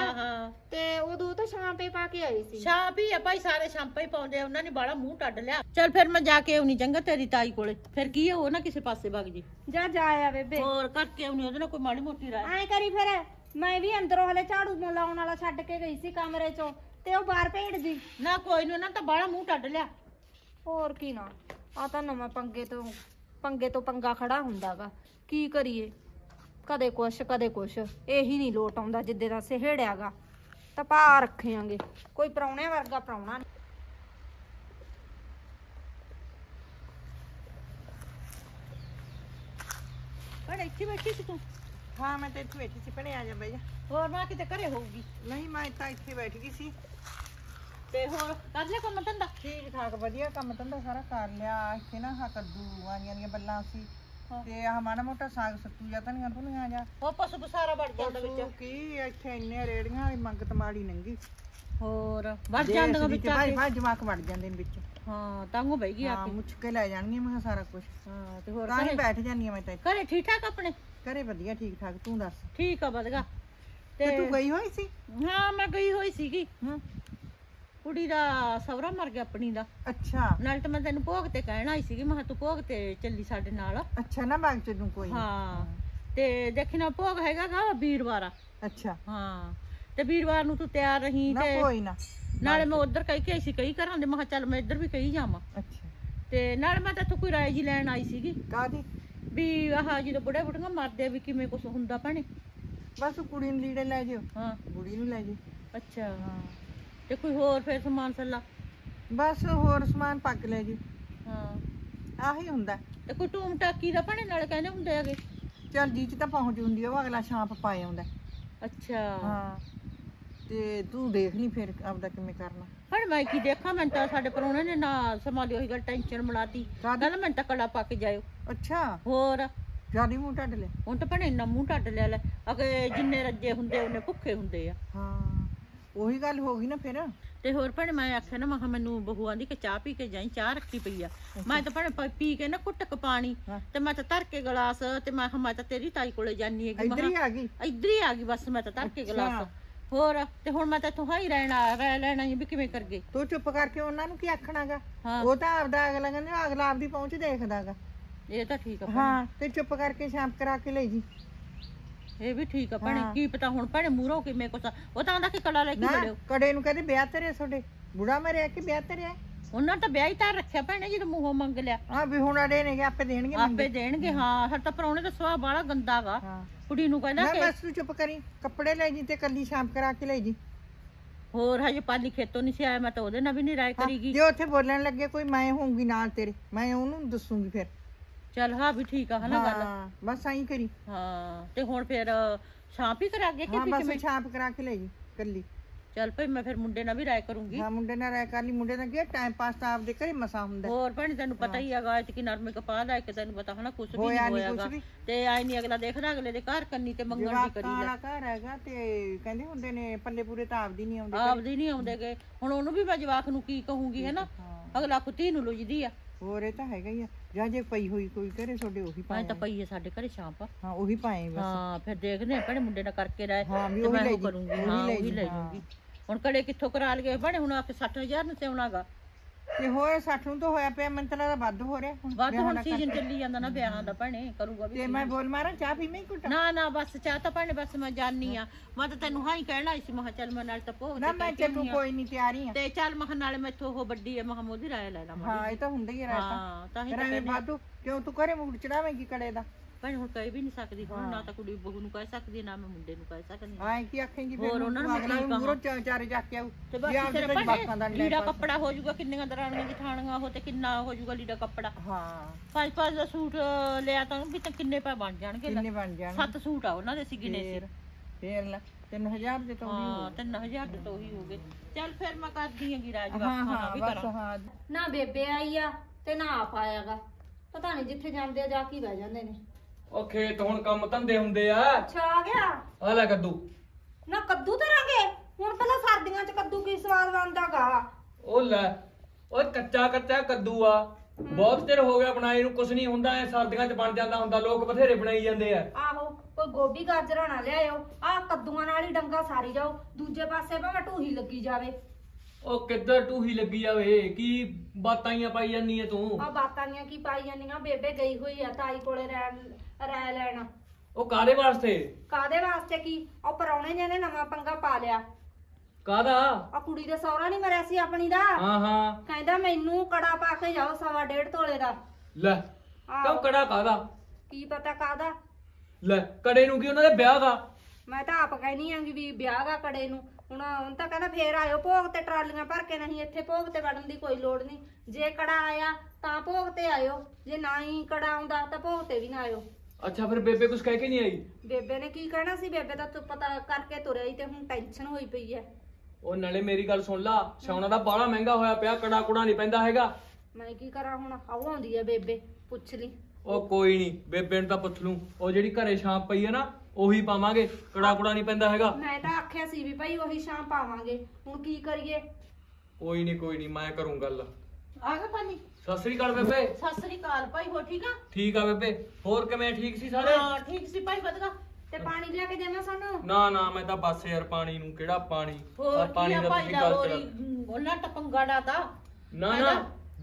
ते ओदों तो छांपे पा के आई सी छांपी है भाई सारे छांपे ही पाउंदे उन्हां ने बाला मुंह टड लिया चल फिर मैं जाके आउनी चंगा तेरी ताई कोले फिर की हो ना किसे पासे भाग जी जा जा आ बेबे और करके आउनी ओदे ना कोई माड़ी मोटी राय आए करी फिर मैं भी अंदरों हले झाड़ू मो लाउन वाला छड के गई सी कमरे चो ते ओ बाहर भेड़ दी ना कोई ना तो बाला मुंह टड लिया और की ना आ तां नवा पंगे तो पंगे तो पंगा खड़ा हुंदा गा की करिए कदे कुछ कदे कुछ यही नहीं लोट आउंदा जिद्दे दा सहेड़िया गा तां पा रखेंगे कोई प्राहुणे वर्गा प्राहुणा नहीं पर इत्थे बैठी सी तू हां मैं तो इत्थे बैठी सी भणे आ जा बई जा होर मां किते घरे होगी नहीं मैं तां इत्थे बैठ गई सी ਤੇ ਹੋਰ ਕਰ ਲਿਆ ਕੰਮ ਧੰਦਾ ਠੀਕ ਠਾਕ ਵਧੀਆ ਕੰਮ ਧੰਦਾ ਸਾਰਾ ਕਰ ਲਿਆ ਇੱਥੇ ਨਾ ਹਾ ਕੱਦੂ ਆਣੀਆਂ ਦੀਆਂ ਬੱਲਾਂ ਸੀ ਤੇ ਆਹ ਮਾਣਾ ਮੋਟਾ ਸਾਗ ਸੱਤੂ ਜਾਂ ਧਨੀਆਂ ਭੁਨੀਆਂ ਜਾਂ ਉਹ ਪਸ਼ੂ ਬਸਾਰਾ ਵੜ ਜਾਂਦਾ ਵਿੱਚ ਕੀ ਇੱਥੇ ਇੰਨੇ ਰੇੜੀਆਂ ਵਾਲੀ ਮੰਗਤ ਮਾੜੀ ਨੰਗੀ ਹੋਰ ਵੜ ਜਾਂਦੀਆਂ ਵਿੱਚ ਭਾਈ ਭਾਈ ਜਮਾਕ ਵੜ ਜਾਂਦੇ ਨੇ ਵਿੱਚ ਹਾਂ ਤੰਗ ਹੋ ਬੈਗੀ ਆਪੇ ਮੁਸ਼ਕਿਲ ਆ ਜਾਣਗੀਆਂ ਮੈਂ ਸਾਰਾ ਕੁਝ ਹਾਂ ਤੇ ਹੋਰ ਤਾਂ ਬੈਠ ਜਾਂਦੀਆਂ ਮੈਂ ਤਾਂ ਘਰੇ ਠੀਕ ਠਾਕ ਆਪਣੇ ਘਰੇ ਵਧੀਆ ਠੀਕ ਠਾਕ ਤੂੰ ਦੱਸ ਠੀਕ ਆ ਵਧੀਆ ਤੇ ਤੂੰ ਗਈ ਹੋਈ ਸੀ ਹਾਂ ਮੈਂ ਗਈ ਹੋਈ ਸੀਗੀ ਹਾਂ कुड़ी दा सौरा मर गया अपनी दा अच्छा नाल ते मैं तैनू भोग ते कहना आई सीगी महा तू भोग ते चली साडे नाल अच्छा ना बाग चलूं कोई हां ते देखना भोग हैगा गा वीरवार अच्छा हां ते वीरवार नु तू तैयार रही ते ना कोई ना नाले मैं उधर कई के ऐसी कई करां दे महा चल मैं इधर भी कई जावां अच्छा ते नाल मैं ते तू कोई राय जी लेण आई सीगी कादी भी आह जिदे बुढ़े बुढ़ियां मरदे भी किवें कुछ हुंदा भणे बस कुड़ी नू लीड़े लै जिओ हां बुढ़ी नू लै जिओ अच्छा हां ते कोई होर फिर समान सला बस होर समान पक ले जी हां आही हुंदा ते कोई टूम टाकी दा भणे नाल कहंदे हुंदे आगे चल जी च तां पहुंच हुंदी ओ अगला छांप पाए आउंदा अच्छा हां ते तू देख ली फिर आपदा किवें करना हण मैं की देखा मैं तां साडे परोणे ने ना समाली ओही गल टेंशन मलाती गल मैं तां कड़ा पक जायो अच्छा होर जादी मुंह टड ले हुण तां भणे इन्ना मुंह टड लिया ले अगे जिन्ने रज्जे हुंदे उन्ने भुक्खे हुंदे आ हां ਉਹੀ ਗੱਲ ਹੋ ਗਈ ਨਾ ਫਿਰ ਤੇ ਹੋਰ ਭੈਣ ਮੈਂ ਆਖਿਆ ਨਾ ਮਹਾ ਮੈਨੂੰ ਬਹੂ ਆਂਦੀ ਕਿ ਚਾਹ ਪੀ ਕੇ ਜਾਈ ਚਾਹ ਰੱਖੀ ਪਈ ਆ ਮੈਂ ਤਾਂ ਭੈਣ ਪੀ ਕੇ ਨਾ ਕੁੱਟਕ ਪਾਣੀ ਤੇ ਮੈਂ ਤਾਂ ਧਰ ਕੇ ਗਲਾਸ ਤੇ ਮੈਂ ਕਿਹਾ ਮੈਂ ਤਾਂ ਤੇਰੀ ਤਾਈ ਕੋਲੇ ਜਾਨੀ ਹੈਗੀ ਇੱਧਰ ਹੀ ਆ ਗਈ ਇੱਧਰ ਹੀ ਆ ਗਈ ਬਸ ਮੈਂ ਤਾਂ ਧਰ ਕੇ ਗਲਾਸ ਹੋਰ ਤੇ ਹੁਣ ਮੈਂ ਤਾਂ ਇੱਥੋਂ ਹਾਈ ਰਹਿਣਾ ਰਹਿ ਲੈਣਾ ਵੀ ਕਿਵੇਂ ਕਰਗੇ ਤੂੰ ਚੁੱਪ ਕਰਕੇ ਉਹਨਾਂ ਨੂੰ ਕੀ ਆਖਣਾਗਾ ਉਹ ਤਾਂ ਆਪਦਾ ਅਗਲਾ ਕਹਿੰਦੇ ਅਗਲਾ ਆਪਦੀ ਪਹੁੰਚ ਦੇਖਦਾਗਾ ਇਹ ਤਾਂ ਠੀਕ ਆ ਹਾਂ ਤੇ ਚੁੱਪ ਕਰਕੇ ਸ਼ਾਂਤ ਕਰਾ ਕੇ ਲੈ ਜੀ ਇਹ ਵੀ ਠੀਕ ਆ ਭੈਣੇ ਕੀ ਪਤਾ ਹੁਣ ਭੈਣੇ ਮੂਹਰੋਂ ਕਿਵੇਂ ਕੁਛ ਉਹ ਤਾਂ ਆਂਦਾ ਕਿ ਕੜਾ ਲੈ ਕੇ ਬੜਿਓ ਕੜੇ ਨੂੰ ਕਹਿੰਦੇ ਵਿਆਹ ਤੇਰੇ ਤੁਹਾਡੇ ਬੁੜਾ ਮਰਿਆ ਕਿ ਵਿਆਹ ਤੇਰੇ ਉਹਨਾਂ ਤਾਂ ਵਿਆਹ ਹੀ ਤਾਂ ਰੱਖਿਆ ਭੈਣੇ ਜਦੋਂ ਮੂੰਹੋਂ ਮੰਗ ਲਿਆ ਹਾਂ ਵੀ ਹੁਣ ਅੜੇ ਨੇ ਆਪੇ ਦੇਣਗੇ ਆਪੇ ਦੇਣਗੇ ਹਾਂ ਹਰ ਤਾਂ ਪਰੌਣੇ ਦਾ ਸੁਭਾਅ ਬਾਲਾ ਗੰਦਾ ਵਾ ਕੁੜੀ ਨੂੰ ਕਹਿੰਦਾ ਕਿ ਬਸ ਤੂੰ ਚੁੱਪ ਕਰੀ ਕੱਪੜੇ ਲੈ ਜੀ ਤੇ ਕੱਲੀ ਸ਼ਾਮ ਕਰਾ ਕੇ ਲੈ ਜੀ ਹੋਰ ਹਜੇ ਪਾਲੀ ਖੇਤੋਂ ਨਹੀਂ ਸੀ ਆਇਆ ਮੈਂ ਤਾਂ ਉਹਦੇ ਨਾਲ ਵੀ ਨਹੀਂ ਰਾਏ ਕਰੀਗੀ ਜੇ ਉੱਥੇ ਬੋਲਣ ਲੱਗੇ ਕੋਈ ਮੈਂ ਹੋਊਂਗੀ ਨਾਲ ਤੇਰੇ ਮੈਂ ਉਹਨੂੰ ਦੱਸੂਗੀ ਫਿਰ चल हाँ भी ठीक है ना गल बस आई करी हां ते हुण फिर छांप ही करा के कि हां बस छांप करा के ले जी कल्ली चल भाई मैं फिर मुंडे ना भी राय करूंगी हां मुंडे ना राय कर ली मुंडे ना के टाइम पास ता आप दे करे मसा हुंदा और भण तैनू पता ही हैगा कि नरमे कपाल है कि तैनू पता है ना कुछ भी नहीं होयागा ते आई नहीं अगला देखदा अगले दे घर कन्नी ते मंगण दी करी दा घर हैगा ते कहंदे हुंदे ने पल्ले पूरे ता आप दी नहीं आउंदे आप दी नहीं आउंदे के हुण ओनू भी मैं जवाक नू की कहूंगी है ना अगला कुत्ती नू लुजदी आ ਹੋਰ ਇਹ ਤਾਂ ਹੈਗਾ ਹੀ ਆ ਜਾਂ ਜੇ ਪਈ ਹੋਈ ਕੋਈ ਘਰੇ ਤੁਹਾਡੇ ਉਹੀ ਪਾਏ ਤਾਂ ਪਈ ਹੈ ਸਾਡੇ ਘਰੇ ਛਾਂਪ ਹਾਂ ਉਹੀ ਪਾਏ ਬਸ ਹਾਂ ਫਿਰ ਦੇਖਦੇ ਆ ਭੈਣੇ ਮੁੰਡੇ ਨਾਲ ਕਰਕੇ ਰਾਏ ਹਾਂ ਵੀ ਉਹੀ ਲੈ ਕਰੂੰਗੀ ਉਹੀ ਲੈ ਜੂੰਗੀ ਹੁਣ ਕੜੇ ਕਿੱਥੋਂ ਕਰਾ ਲਗੇ ਭੈਣੇ ਹੁਣ ਆਪੇ ਸੱਠ ਹਜ਼ਾਰ ਨੂੰ ਸਿਉਣਾਗਾ ਤੇ ਹੋਰ साठ ਨੂੰ ਤਾਂ ਹੋਇਆ ਪਿਆ ਮੰਤਰਾ ਦਾ ਵੱਧ ਹੋ ਰਿਹਾ ਹੁਣ ਵੱਧ ਹੁਣ ਸੀਜ਼ਨ ਚੱਲੀ ਜਾਂਦਾ ਨਾ ਵਿਆਹਾਂ ਦਾ ਭੈਣੇ ਕਰੂਗਾ ਵੀ ਤੇ ਮੈਂ ਬੋਲ ਮਾਰਾਂ ਚਾਹ ਪੀਵੇਂ ਕੁੱਟ ਨਾ ਨਾ ਬਸ ਚਾਹ ਤਾਂ ਭੈਣੇ ਬਸ ਮੈਂ ਜਾਣੀ ਆ ਮੈਂ ਤਾਂ ਤੈਨੂੰ ਹਾਂ ਹੀ ਕਹਿਣਾ ਸੀ ਮਹਾ ਚੱਲ ਮੈਂ ਨਾਲ ਤਾਂ ਪਹੁੰਚ ਨਾ ਮੈਂ ਤੈਨੂੰ ਕੋਈ ਨਹੀਂ ਤਿਆਰੀ ਆ ਤੇ ਚੱਲ ਮਹਾ ਨਾਲ ਮੈਥੋਂ ਉਹ ਵੱਡੀ ਆ ਮਹਾ ਮੋਦੀ ਰਾਇ ਲੈ ਲਾ ਹਾਂ ਇਹ ਤਾਂ ਹੁੰਦਾ ਹੀ ਰਾਇ ਤਾਂ ਤਾਂ ਹੀ ਤਾਂ ਬਾਦੂ ਕਿਉਂ ਤੂੰ ਕਰੇ ਮੂਡ ਚੜਾਵੇਂਗੀ ਕੜੇ ਦਾ ਭੈਣੇ ਹੁਣ ਕਹਿ ਵੀ ਨਹੀਂ ਸਕਦੀ ਹੁਣ ਨਾ ਤਾਂ ਕੁੜੀ ਬਹੂ ਨੂੰ ਕਹਿ ਸਕਦੀ ਨਾ ਮੈਂ ਮੁੰਡੇ ਨੂੰ ਕਹਿ ਸਕਦੀ ਹਾਂ ਕੀ ਆਖੇਂਗੀ ਫਿਰ ਉਹਨਾਂ ਨੂੰ ਮੂਰੋ ਚਾਰੇ ਜਾ ਕੇ ਆਉ ਤੇ ਬਸ ਤੇਰੇ ਬਾਕਾਂ ਦਾ ਲੀੜਾ ਕੱਪੜਾ ਹੋ ਜਾਊਗਾ ਕਿੰਨੀਆਂ ਦਰਾਣੀਆਂ ਦੀ ਥਾਣੀਆਂ ਹੋ ਤੇ ਕਿੰਨਾ ਹੋ ਜਾਊਗਾ ਲੀੜਾ ਕੱਪੜਾ ਹਾਂ ਪੰਜ ਪੰਜ ਦਾ ਸੂਟ ਲਿਆ ਤਾਂ ਵੀ ਤਾਂ ਕਿੰਨੇ ਪੈ ਬਣ ਜਾਣਗੇ ਕਿੰਨੇ ਬਣ ਜਾਣ ਸੱਤ ਸੂਟ ਆ ਉਹਨਾਂ ਦੇ ਸੀ ਗਿਣੇ ਸੀ ਫੇਰ ਲੈ तीन हज़ार ਦੇ ਤੋਂ ਹੀ ਹਾਂ तीन हज़ार ਦੇ ਤੋਂ ਹੀ ਹੋ ਗਏ ਚੱਲ ਫਿਰ ਮੈਂ ਕਰਦੀ ਆਂਗੀ ਰਾਜ ਵਾਖਾਂ ਵੀ ਕਰਾਂ ਨਾ ਬੇਬੇ ਆਈ ਆ ਤੇ ਨਾ ਆਪ ਆਇਆਗਾ ਪਤਾ ਨਹੀਂ ਜਿੱਥੇ ਜਾਂਦੇ ਆ ਜਾ ਕੇ ਬਹਿ ਜਾਂਦੇ ਨੇ ਉਹ ਖੇਤ ਹੁਣ ਕੰਮ ਧੰਦੇ ਹੁੰਦੇ ਆ ਅੱਛਾ ਆ ਗਿਆ ਆ ਲੈ ਕੱਦੂ ਨਾ ਕੱਦੂ ਤਰਾਂਗੇ ਹੁਣ ਪਹਿਲਾਂ ਸਰਦੀਆਂ ਚ ਕੱਦੂ ਕੀ ਸਵਾਦ ਬਣਦਾਗਾ ਉਹ ਲੈ ਓਏ ਕੱਚਾ ਕੱਚਾ ਕੱਦੂ ਆ ਬਹੁਤ ਚਿਰ ਹੋ ਗਿਆ ਬਣਾਏ ਨੂੰ ਕੁਛ ਨਹੀਂ ਹੁੰਦਾ ਐ ਸਰਦੀਆਂ ਚ ਬਣ ਜਾਂਦਾ ਹੁੰਦਾ ਲੋਕ ਬਥੇਰੇ ਬਣਾਈ ਜਾਂਦੇ ਆ ਆਹੋ ਕੋਈ ਗੋਭੀ ਗਾਜਰਾਂ ਨਾ ਲਿਆਇਓ ਆ ਕੱਦੂਆਂ ਨਾਲ ਹੀ ਡੰਗਾ ਸਾਰੀ ਜਾਓ ਦੂਜੇ ਪਾਸੇ ਭਾਵੇਂ ਢੂਹੀ ਲੱਗੀ ਜਾਵੇ ਉਹ ਕਿੱਧਰ ਢੂਹੀ ਲੱਗੀ ਜਾਵੇ ਕੀ ਬਾਤਾਂਆਂ ਪਾਈ ਜਾਂਦੀ ਐ ਤੂੰ ਆ ਬਾਤਾਂਆਂ ਕੀ ਪਾਈ ਜਾਂਦੀਆਂ ਬੇਬੇ ਗਈ ਹੋਈ ਆ ਤਾਈ ਕੋਲੇ ਰਹਿਣ ਰਾਇ ਲੈਣਾ ਉਹ ਕਾਦੇ ਵਾਸਤੇ ਕਾਦੇ ਵਾਸਤੇ ਕੀ ਉਹ ਪਰੌਣੇ ਜੇ ਨੇ ਨਵਾਂ ਪੰਗਾ ਪਾ ਲਿਆ ਕਾਦਾ ਆ ਕੁੜੀ ਦੇ ਸੌਰਾ ਨਹੀਂ ਮਰਿਆ ਸੀ ਆਪਣੀ ਦਾ ਹਾਂ ਹਾਂ ਕਹਿੰਦਾ ਮੈਨੂੰ ਕੜਾ ਪਾ ਕੇ ਜਾਓ ਸਵਾ ਡੇਢ ਤੋਲੇ ਦਾ ਲੈ ਕਿਉਂ ਕੜਾ ਕਾਦਾ ਕੀ ਪਤਾ ਕਾਦਾ ਲੈ ਕੜੇ ਨੂੰ ਕੀ ਉਹਨਾਂ ਦੇ ਵਿਆਹ ਦਾ ਮੈਂ ਤਾਂ ਆਪ ਕਹਿਨੀ ਆਂਗੀ ਵੀ ਵਿਆਹ ਦਾ ਕੜੇ ਨੂੰ ਹੁਣ ਹੁਣ ਤਾਂ ਕਹਿੰਦਾ ਫੇਰ ਆਇਓ ਭੋਗ ਤੇ ਟਰਾਲੀਆਂ ਭਰ ਕੇ ਨਹੀਂ ਇੱਥੇ ਭੋਗ ਤੇ ਵੜਨ ਦੀ ਕੋਈ ਲੋੜ ਨਹੀਂ ਜੇ ਕੜਾ ਆਇਆ ਤਾਂ ਭੋਗ ਤੇ ਆਇਓ ਜੇ ਨਾ ਹੀ ਕੜਾ ਆਉਂਦਾ ਤਾਂ ਭੋਗ ਤੇ ਵੀ ਨਾ ਆਇਓ अच्छा फिर बेबे कुछ कह के नहीं आई बेबे ने की कहना सी बेबे दा तो पता करके तुरै ही ते हुन टेंशन होई पई है ओ नाले मेरी गल सुन ला सौना दा बाला महंगा होया पिया कड़ा कुड़ा नहीं पैंदा हैगा मैं की करा हुन हाउ आंदी है बेबे पूछ ली ओ कोई नहीं बेबे ने ता पूछ लूं ओ जेडी घरे शाम पई है ना ओही पावांगे कड़ा कुड़ा नहीं पैंदा हैगा मैं ता आख्या सी भी भाई ओही शाम पावांगे हुन की करिए कोई नहीं कोई नहीं मैं करूं गल आगा पानी ਸਤਿ ਸ੍ਰੀ ਅਕਾਲ ਬੇਬੇ ਸਤਿ ਸ੍ਰੀ ਅਕਾਲ ਭਾਈ ਹੋ ਠੀਕ ਆ ਠੀਕ ਆ ਬੇਬੇ ਹੋਰ ਕਿਵੇਂ ਠੀਕ ਸੀ ਸਾਰੇ ਹਾਂ ਠੀਕ ਸੀ ਭਾਈ ਵਧਗਾ ਤੇ ਪਾਣੀ ਲਿਆ ਕੇ ਦੇਣਾ ਸਾਨੂੰ ਨਾ ਨਾ ਮੈਂ ਤਾਂ ਬਸ ਯਾਰ ਪਾਣੀ ਨੂੰ ਕਿਹੜਾ ਪਾਣੀ ਪਾਣੀ ਦਾ ਕੋਈ ਗੱਲ ਨਹੀਂ ਉਹਨਾਂ ਟਪੰਗਾੜਾ ਦਾ ਨਾ ਨਾ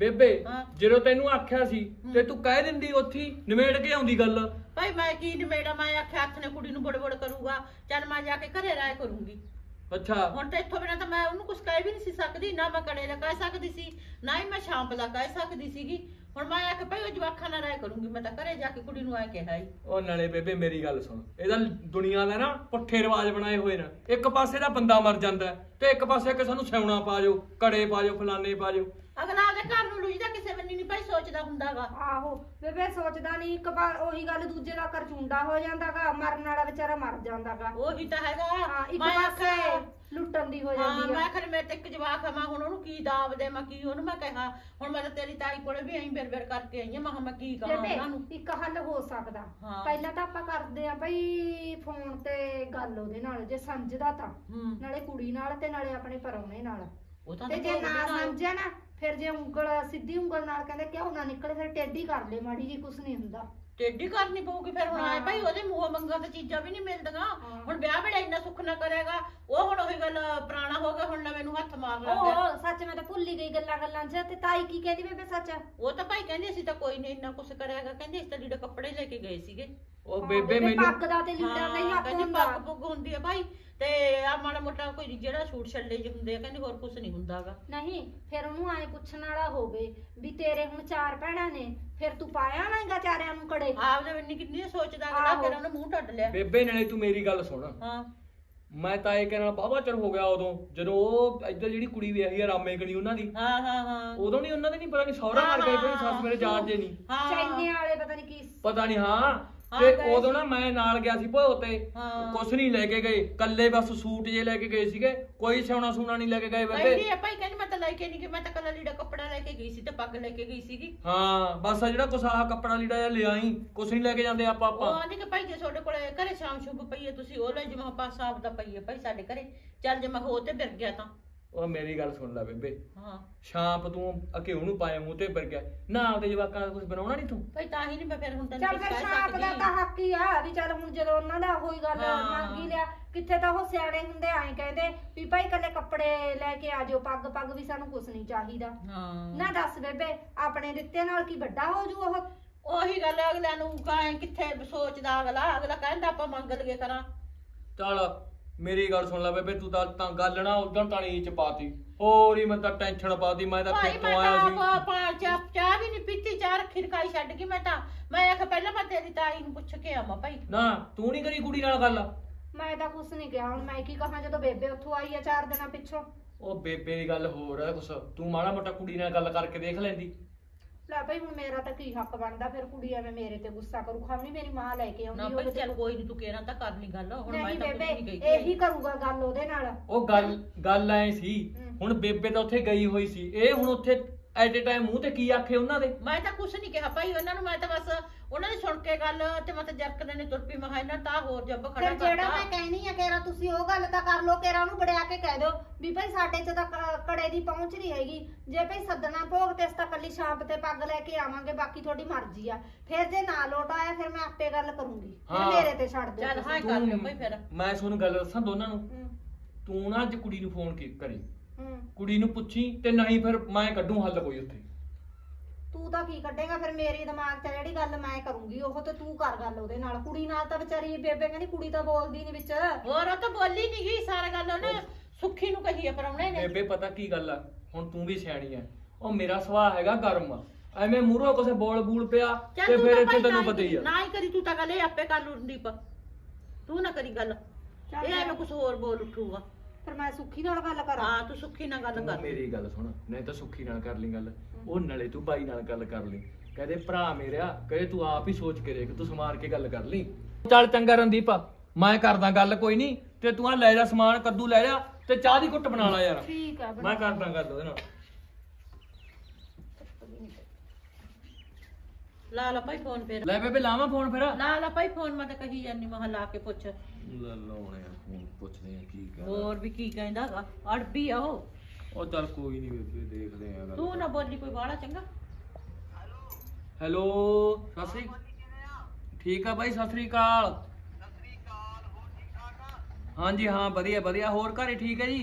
ਬੇਬੇ ਜਦੋਂ ਤੈਨੂੰ ਆਖਿਆ ਸੀ ਤੇ ਤੂੰ ਕਹਿ ਦਿੰਦੀ ਉੱਥੀ ਨਿਮੇੜ ਕੇ ਆਉਂਦੀ ਗੱਲ ਭਾਈ ਮੈਂ ਕੀ ਨਿਮੇੜਾ ਮੈਂ ਆਖਿਆ ਹੱਥ ਨੇ ਕੁੜੀ ਨੂੰ ਬੜਬੜ ਕਰੂਗਾ ਚੱਲ ਮੈਂ ਜਾ ਕੇ ਘਰੇ ਰਾਇ ਕਰੂੰਗੀ अच्छा हुण ते इत्थों बिना तां मैं उहनूं कुछ कह भी नहीं सी सकदी ना मैं कड़े दा कह सकदी सी ना ही मैं शाम दा कह सकदी सीगी हुण मैं आख भाई जवाखां नाल राय करूंगी मैं तां घरे जाके कुड़ी नूं आए कहा ही ओ नाले बेबे मेरी गल सुण इहदा दुनिया दा ना पुठे रिवाज बनाए होए ना एक पासे दा बंदा मर जांदा ते एक पासे कि सानूं सिउणा पा जाओ कड़े पा जाओ फलाने पा जाओ अगला आदे घर नूं लुझदा किसे वन्नी नहीं भाई सोचदा हुंदागा आहो बेबे सोचदा नहीं एक बार ओही गल दूजे दा कर चुंडा हो जांदागा मरन वाला बेचारा मर जांदागा ओही तां हैगा हां एक पासे ਲੁੱਟਣ ਦੀ ਹੋ ਜਾਂਦੀ ਆ ਮੈਂ ਖਰੇ ਮੇਰੇ ਤੇ ਇੱਕ ਜਵਾਕ ਆ ਮੈਂ ਹੁਣ ਉਹਨੂੰ ਕੀ ਦਾਬ ਦੇ ਮੈਂ ਕੀ ਉਹਨੂੰ ਮੈਂ ਕਿਹਾ ਹੁਣ ਮੈਂ ਤਾਂ ਤੇਰੀ ਤਾਈ ਕੋਲੇ ਵੀ ਐਂ ਬਿਰਬਿਰ ਕਰਕੇ ਆਈ ਆ ਮੈਂ ਮੈਂ ਕੀ ਕਹਾਂ ਉਹਨਾਂ ਨੂੰ ਇੱਕ ਹੱਲ ਹੋ ਸਕਦਾ ਪਹਿਲਾਂ ਤਾਂ ਆਪਾਂ ਕਰਦੇ ਆ ਬਈ ਫੋਨ ਤੇ ਗੱਲ ਉਹਦੇ ਨਾਲ ਜੇ ਸਮਝਦਾ ਤਾਂ ਨਾਲੇ ਕੁੜੀ ਨਾਲ ਤੇ ਨਾਲੇ ਆਪਣੇ ਪਰੌਣੇ ਨਾਲ ਤੇ ਜੇ ਨਾ ਸਮਝਿਆ ਨਾ ਫਿਰ ਜੇ ਉਂਗਲ ਸਿੱਧੀ ਉਂਗਲ ਨਾਲ ਕਹਿੰਦੇ ਕਿਉਂ ਨਾ ਨਿਕਲੇ ਫਿਰ ਟੇਢੀ ਕਰ ਲੈ ਮਾੜੀ ਜੀ ਕੁਛ ਨਹੀਂ ਹੁੰਦਾ ਟੇਢੀ ਕਰਨੀ ਪਊਗੀ ਫਿਰ ਹੁਣ ਆਏ ਭਾਈ ਉਹਦੇ ਮੂੰਹੋਂ ਮੰਗਾ ਤਾਂ ਚੀਜ਼ਾਂ ਵੀ ਨਹੀਂ ਮਿਲਦੀਆਂ ਹੁਣ ਵਿਆਹ ਬੜਾ ਇੰਨਾ ਸੁੱਖ ਨਾ ਕਰੇਗਾ ਉਹ ਹੁਣ ਉਹੀ ਗੱਲ ਪੁਰਾਣਾ ਹੋ ਗਿਆ ਹੁਣ ਨਾ ਮੈਨੂੰ ਹੱਥ ਮਾਰ ਲੱਗਿਆ ਉਹ ਸੱਚ ਮੈਂ ਤਾਂ ਭੁੱਲ ਹੀ ਗਈ ਗੱਲਾਂ ਗੱਲਾਂ 'ਚ ਤੇ ਤਾਈ ਕੀ ਕਹਿੰਦੀ ਬੇਬੇ ਸੱਚ ਉਹ ਤਾਂ ਭਾਈ ਕਹਿੰਦੀ ਅਸੀਂ ਤਾਂ ਕੋਈ ਨਹੀਂ ਇੰਨਾ ਕੁਛ ਕਰੇਗਾ ਕਹਿੰਦੀ ਇਸ ਤਾਂ ਲੀੜਾ ਕੱਪੜੇ ਲੈ ਕੇ ਗਏ ਸੀਗੇ ਉਹ ਬੇਬੇ ਮੈਨੂੰ ਪੱਗ ਦਾ ਤੇ ਲੀੜਾ ਨਹੀਂ ਹੱਥ ਹੁੰਦਾ ਪੱਗ ਪੁੱਗ ਹੁੰਦੀ ਹੈ ਭਾਈ ਤੇ ਆ ਮਾੜਾ ਮੋਟਾ ਕੋਈ ਜਿਹੜਾ ਛੂਟ ਛੱਲੇ ਜਿਹੇ ਹੁੰਦੇ ਆ ਕਹਿੰਦੀ ਹੋਰ ਕੁਛ ਨਹੀਂ ਹੁੰਦਾਗਾ ਨਹੀਂ ਫਿਰ ਉਹਨੂੰ ਆਏ ਪੁੱਛਣ ਵਾਲਾ ਹੋਵੇ ਵੀ ਤੇਰੇ ਹੁਣ ਚਾਰ ਭੈਣਾਂ ਨੇ ਫਿਰ ਤੂੰ ਪਾਇਆ ਨਾਗਾ ਚਾਰਿਆਂ ਨੂੰ ਕੜੇ ਆਪਦੇ ਬੰਨੀ ਕਿੰਨੀ ਸੋਚਦਾ ਅਗਲਾ ਫਿਰ ਉਹਨੇ ਮੂੰਹ ਟੱਡ ਲਿਆ ਬੇਬੇ ਨਾਲੇ ਤੂੰ ਮੇਰੀ ਗੱਲ ਸੁਣ ਹਾਂ ਮੈਂ ਤਾਂ ਇਹ ਕਹਿਣਾ ਬਾਬਾ ਚਿਰ ਹੋ ਗਿਆ ਉਦੋਂ ਜਦੋਂ ਉਹ ਇੱਧਰ ਜਿਹੜੀ ਕੁੜੀ ਵਿਆਹੀ ਆ ਰਾਮੇ ਕਣੀ ਉਹਨਾਂ ਦੀ ਹਾਂ ਹਾਂ ਹਾਂ ਉਦੋਂ ਨਹੀਂ ਉਹਨਾਂ ਦੇ ਨਹੀਂ ਪਤਾ ਨਹੀਂ ਸਹੁਰਾ ਮਰ ਗਏ ਕੋਈ ਸੱਸ ਮੇਰੇ ਜਾਣ ਦੇ ਨਹੀਂ ਚੈਨੇ ਵਾਲੇ ਪਤਾ ਨਹੀਂ ਕੀ ਪਤਾ ਨਹੀਂ ਹਾਂ ਤੇ ਉਦੋਂ ਨਾ ਮੈਂ ਨਾਲ ਗਿਆ ਸੀ ਭੋਗ ਤੇ ਕੁਛ ਨਹੀਂ ਲੈ ਕੇ ਗਏ ਕੱਲੇ ਬਸ ਸੂਟ ਜੇ ਲੈ ਕੇ ਗਏ ਸੀਗੇ ਕੋਈ ਸਿਉਣਾ ਸੂਣਾ ਨਹੀਂ ਲੈ ਕੇ ਗਏ ਬੇਬੇ ਨਹੀਂ ਭਾਈ ਕਹਿੰਦੀ ਮੈਂ ਤਾਂ ਲੈ ਕੇ ਨਹੀਂ ਕਿ ਮੈਂ ਤਾਂ ਕੱਲਾ ਲੀੜਾ ਕੱਪੜਾ ਲੈ ਕੇ ਗਈ ਸੀ ਤੇ ਪੱਗ ਲੈ ਕੇ ਗਈ ਸੀਗੀ ਹਾਂ ਬਸ ਆ ਜਿਹੜਾ ਕੁਛ ਆਹ ਕੱਪੜਾ ਲੀੜਾ ਜਾਂ ਲਿਆਈ ਕੁਛ ਨਹੀਂ ਲੈ ਕੇ ਜਾਂਦੇ ਆਪਾਂ ਆਪਾਂ ਉਹ ਆਂਦੀ ਕਿ ਭਾਈ ਜੇ ਤੁਹਾਡੇ ਕੋਲ ਘਰੇ ਸ਼ਾਮ ਸ਼ੁਭ ਪਈ ਹੈ ਤੁਸੀਂ ਉਹ ਲੈ ਜਿਵੇਂ ਆਪਾਂ ਸਾਫ ਦਾ ਪਈ ਹੈ ਭਾਈ ਸਾਡੇ ਘਰੇ ਚੱਲ ਜੇ ਮੈਂ ਹੋ ਤੇ ਫਿਰ ਗਿਆ ਤਾਂ ਉਹ ਮੇਰੀ ਗੱਲ ਸੁਣ ਲੈ ਬੇਬੇ। ਹਾਂ ਸ਼ਾਂਪ ਤੂੰ ਅਕੇਉ ਨੂੰ ਪਾਏ ਮੂੰਹ ਤੇ ਵਰ ਗਿਆ ਨਾ ਆਪਦੇ ਜਵਾਕਾਂ ਦਾ ਕੁਝ ਬਣਾਉਣਾ ਨਹੀਂ ਤੂੰ ਭਾਈ ਤਾਂ ਹੀ ਨਹੀਂ ਮੈਂ ਫਿਰ ਹੁਣ ਤੈਨੂੰ ਚੱਲ ਫਿਰ ਸ਼ਾਂਪ ਦਾ ਤਾਂ ਹੱਕ ਹੀ ਆ ਵੀ ਚੱਲ ਹੁਣ ਜਦੋਂ ਉਹਨਾਂ ਦਾ ਹੋਈ ਗੱਲ ਮੰਗੀ ਲਿਆ ਕਿੱਥੇ ਤਾਂ ਉਹ ਸਿਆਣੇ ਹੁੰਦੇ ਆਏ ਕਹਿੰਦੇ ਵੀ ਭਾਈ ਕੱਲੇ ਕੱਪੜੇ ਲੈ ਕੇ ਆ ਜਾਓ ਪੱਗ ਪੱਗ ਵੀ ਸਾਨੂੰ ਕੁਝ ਨਹੀਂ ਚਾਹੀਦਾ। ਹਾਂ ਨਾ ਦੱਸ ਬੇਬੇ ਆਪਣੇ ਦਿੱਤੇ ਨਾਲ ਕੀ ਵੱਡਾ ਹੋ ਜੂ ਉਹ ਉਹੀ ਗੱਲ ਅਗਲਿਆਂ ਨੂੰ ਕਾਇ ਕਿੱਥੇ ਸੋਚਦਾ ਅਗਲਾ ਅਗਲਾ ਕਹਿੰਦਾ ਆਪਾਂ ਮੰਗ ਲਗੇ ਕਰਾਂ। ਚੱਲ मेरी गल सुन ला बेबे तू तां गल ना उधर ताली च पाती और ही मैं तां टेंशन पाती मैं तां खेतों आया सी भाई मैं तां चाह चाह भी नहीं पीती चाह खिरकाई छड्ड के मैं तां मैं आख पहला मैं तेरी ताई नु पुछ के आवां भाई ना तू नहीं करी कुड़ी नाल गल मैं तां कुछ नहीं किया हुण मैं की कहां जदों बेबे उत्थों आई है चार दिनां पिछों ओ बेबे दी गल होर है कुछ तू माड़ा मोटा कुड़ी नाल गल करके देख लैंदी ला भाई हुण मेरा तां की हक बनदा फिर कुड़ी एवें मेरे ते गुस्सा करू खामी मेरी मां लेके आउंदी होवे चल कोई नहीं तू कहना तां कर ली गल हुण मैं तां कुछ नहीं कही एही करूंगा गल ओदे नाल ओ गल गल ऐ सी हुण बेबे तां उत्थे गई होई सी ए हुण उत्थे एट ए टाइम मूंह ते की आखे उन्हां दे मैं तां कुछ नहीं कहा भाई उन्हां नूं मैं तां बस उन्हां दी सुण के गल ते मैं तां जरक दे ने तुरपी महा इन्हां तां होर जब खड़ा करता जेड़ा मैं कहनी आ केरा तुसी ओ गल तां कर लो केरा नूं बड़िया के कह दो भी भाई साडे च तां कड़े दी पहुंच नहीं हैगी जे भाई सदना भोग ते अस तां कल्ली छांप ते पग लेके आवांगे बाकी थोड़ी मर्जी आ फिर जे ना लोट आया फिर मैं आपे गल करूंगी फिर मेरे ते छड़ दे चल हां कर ले भाई फिर मैं सोनू गल दसां दोनां नूं तू ना अज कुड़ी नूं फोन करी कुड़ी नूं पुछी ते नहीं फिर मैं कड्डू हल कोई उत्थे तू तां की कड्डेगा फिर मेरे दिमाग ते जेहड़ी गल मैं करूंगी ओह ते तू कर गल ओदे नाल कुड़ी नाल तां बेचारी बेबे कहंदी कुड़ी तां बोलदी नहीं विच होर ओह तां बोली नहीं गई सारा गल ओहने सुखी नूं कही पराउणे ने बेबे पता की गल आ हुण तू भी सियाणी है ओ मेरा सुभा हैगा गर्म एवें मूहरों कुछ बोल बूल पिया ते फिर इत्थे तैनूं पता ही है ना ही करी तू तां गल आपे कर लूंदीप तू ना करी गल ए एवें कुछ होर बोल उठूगा पर मैं सुखी नाल गल कर हां तू सुखी नाल गल कर मेरी गल सुन नहीं तां सुखी नाल कर ली गल ओ नले तू बाई नाल गल कर ली कहदे भरा मेरा कहदे तू आप ही सोच के देख तू समार के गल कर ली चल चंगा रणदीप मैं करदा गल कोई नहीं ते तू आ लै जा समान कद्दू लै जा ਤੇ ਚਾਹ ਦੀ ਘੁੱਟ ਬਣਾ ਲਾ ਯਾਰ ਠੀਕ ਆ ਮੈਂ ਕਰਦਾ ਗੱਲ ਉਹਦੇ ਨਾਲ ਲਾ ਲਾ ਭਾਈ ਫੋਨ ਫੇਰ ਲੈ ਬੇਬੇ ਲਾਵਾ ਫੋਨ ਫੇਰ ਲਾ ਲਾ ਭਾਈ ਫੋਨ ਮੈਂ ਤਾਂ ਕਹੀ ਜਾਨੀ ਮਹਾ ਲਾ ਕੇ ਪੁੱਛ ਲੈ ਲਾਉਣੇ ਆ ਫੋਨ ਪੁੱਛਦੇ ਆ ਕੀ ਕਹਿੰਦਾ ਹੋਰ ਵੀ ਕੀ ਕਹਿੰਦਾਗਾ ਅੜਬੀ ਆ ਉਹ ਉਹ ਚਲ ਕੋਈ ਨਹੀਂ ਬੇਬੇ ਦੇਖਦੇ ਆ ਤੂੰ ਨਾ ਬੋਲੀ ਕੋਈ ਬਾਹਲਾ ਚੰਗਾ ਹੈਲੋ ਹੈਲੋ ਸਤਿ ਸ੍ਰੀ ਅਕਾਲ ਠੀਕ ਆ ਭਾਈ ਸਤਿ ਸ੍ਰੀ ਅਕਾਲ हाँ जी हाँ वधिया वधिया होर घर ठीक है जी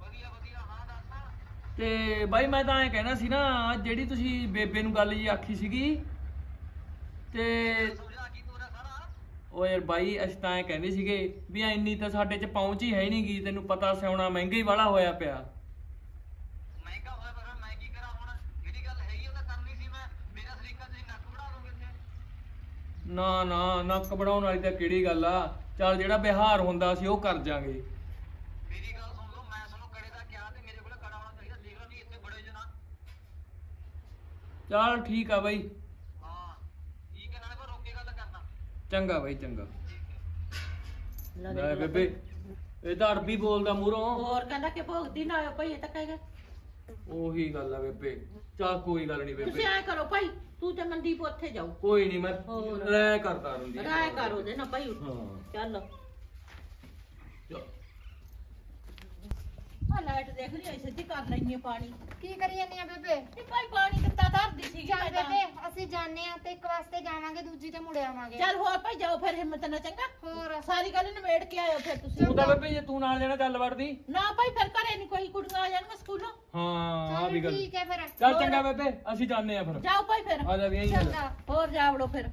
वधिया वधिया हां दस ते भाई मैं तां कहना सी ना जेड़ी तुसी बेबे नूं गल जी आखी सीगी ते सुझा की तोरा सारा ओ यार भाई अस तां कहंदे सीगे भी इन्नी तां साडे च पहुंच ही है नहीं गी तैनूं पता सिआउणा महंगा ही वाला होया पिया महंगा होया पर मैं की करा हुण जेड़ी गल हैगी ओह तां करनी सी मैं मेरा सरीका तुसी नक्क बढ़ा दोगे इत्थे ना ना नक्क बढ़ाउण वाली तां किहड़ी गल आ चल जेड़ा बिहार हुंदा सी ओह कर जांगे मेरी गल सुन लो मैं सुनो कड़े दा क्या ते मेरे कोल कड़ा होना चाहिए देख लो नहीं इतने बड़े जना चल ठीक है भाई हां ठीक है नाले पर रोकेगा तो करना चंगा भाई चंगा ले बेबे ए दा अरबी बोलदा मूरों और कहंदा कि भोगदी ना भाई ए ता कहेगा ओही गल है बेबे चल कोई गल नहीं बेबे तुसी ऐ करो भाई तू ते मनदीप ओथे जाओ कोई नहीं मैं राय करता रहूंगी राय करो दे ना भाई चल हां लाइट देख ली ऐसे दी कर लेनी पानी की करी जानी है बेबे ए भाई पानी कितना धर दी सी चल बेबे असि जाने आ ते एक वास्ते जावांगे दूजी ते मुड़े आवांगे चल हो भाई जाओ फिर हिम्मत ना चंगा और सारी गल नवेड़ के आयो फिर तुसी तू बेबे जे तू नाल जाना गल वड़दी ना भाई फिर घरे नहीं कोई कुड़ियां आ जान मैं स्कूलों हां भी गल ठीक है फिर चल चंगा बेबे असि जाने आ फिर जाओ भाई फिर आ जा यहीं चल और जावड़ो फिर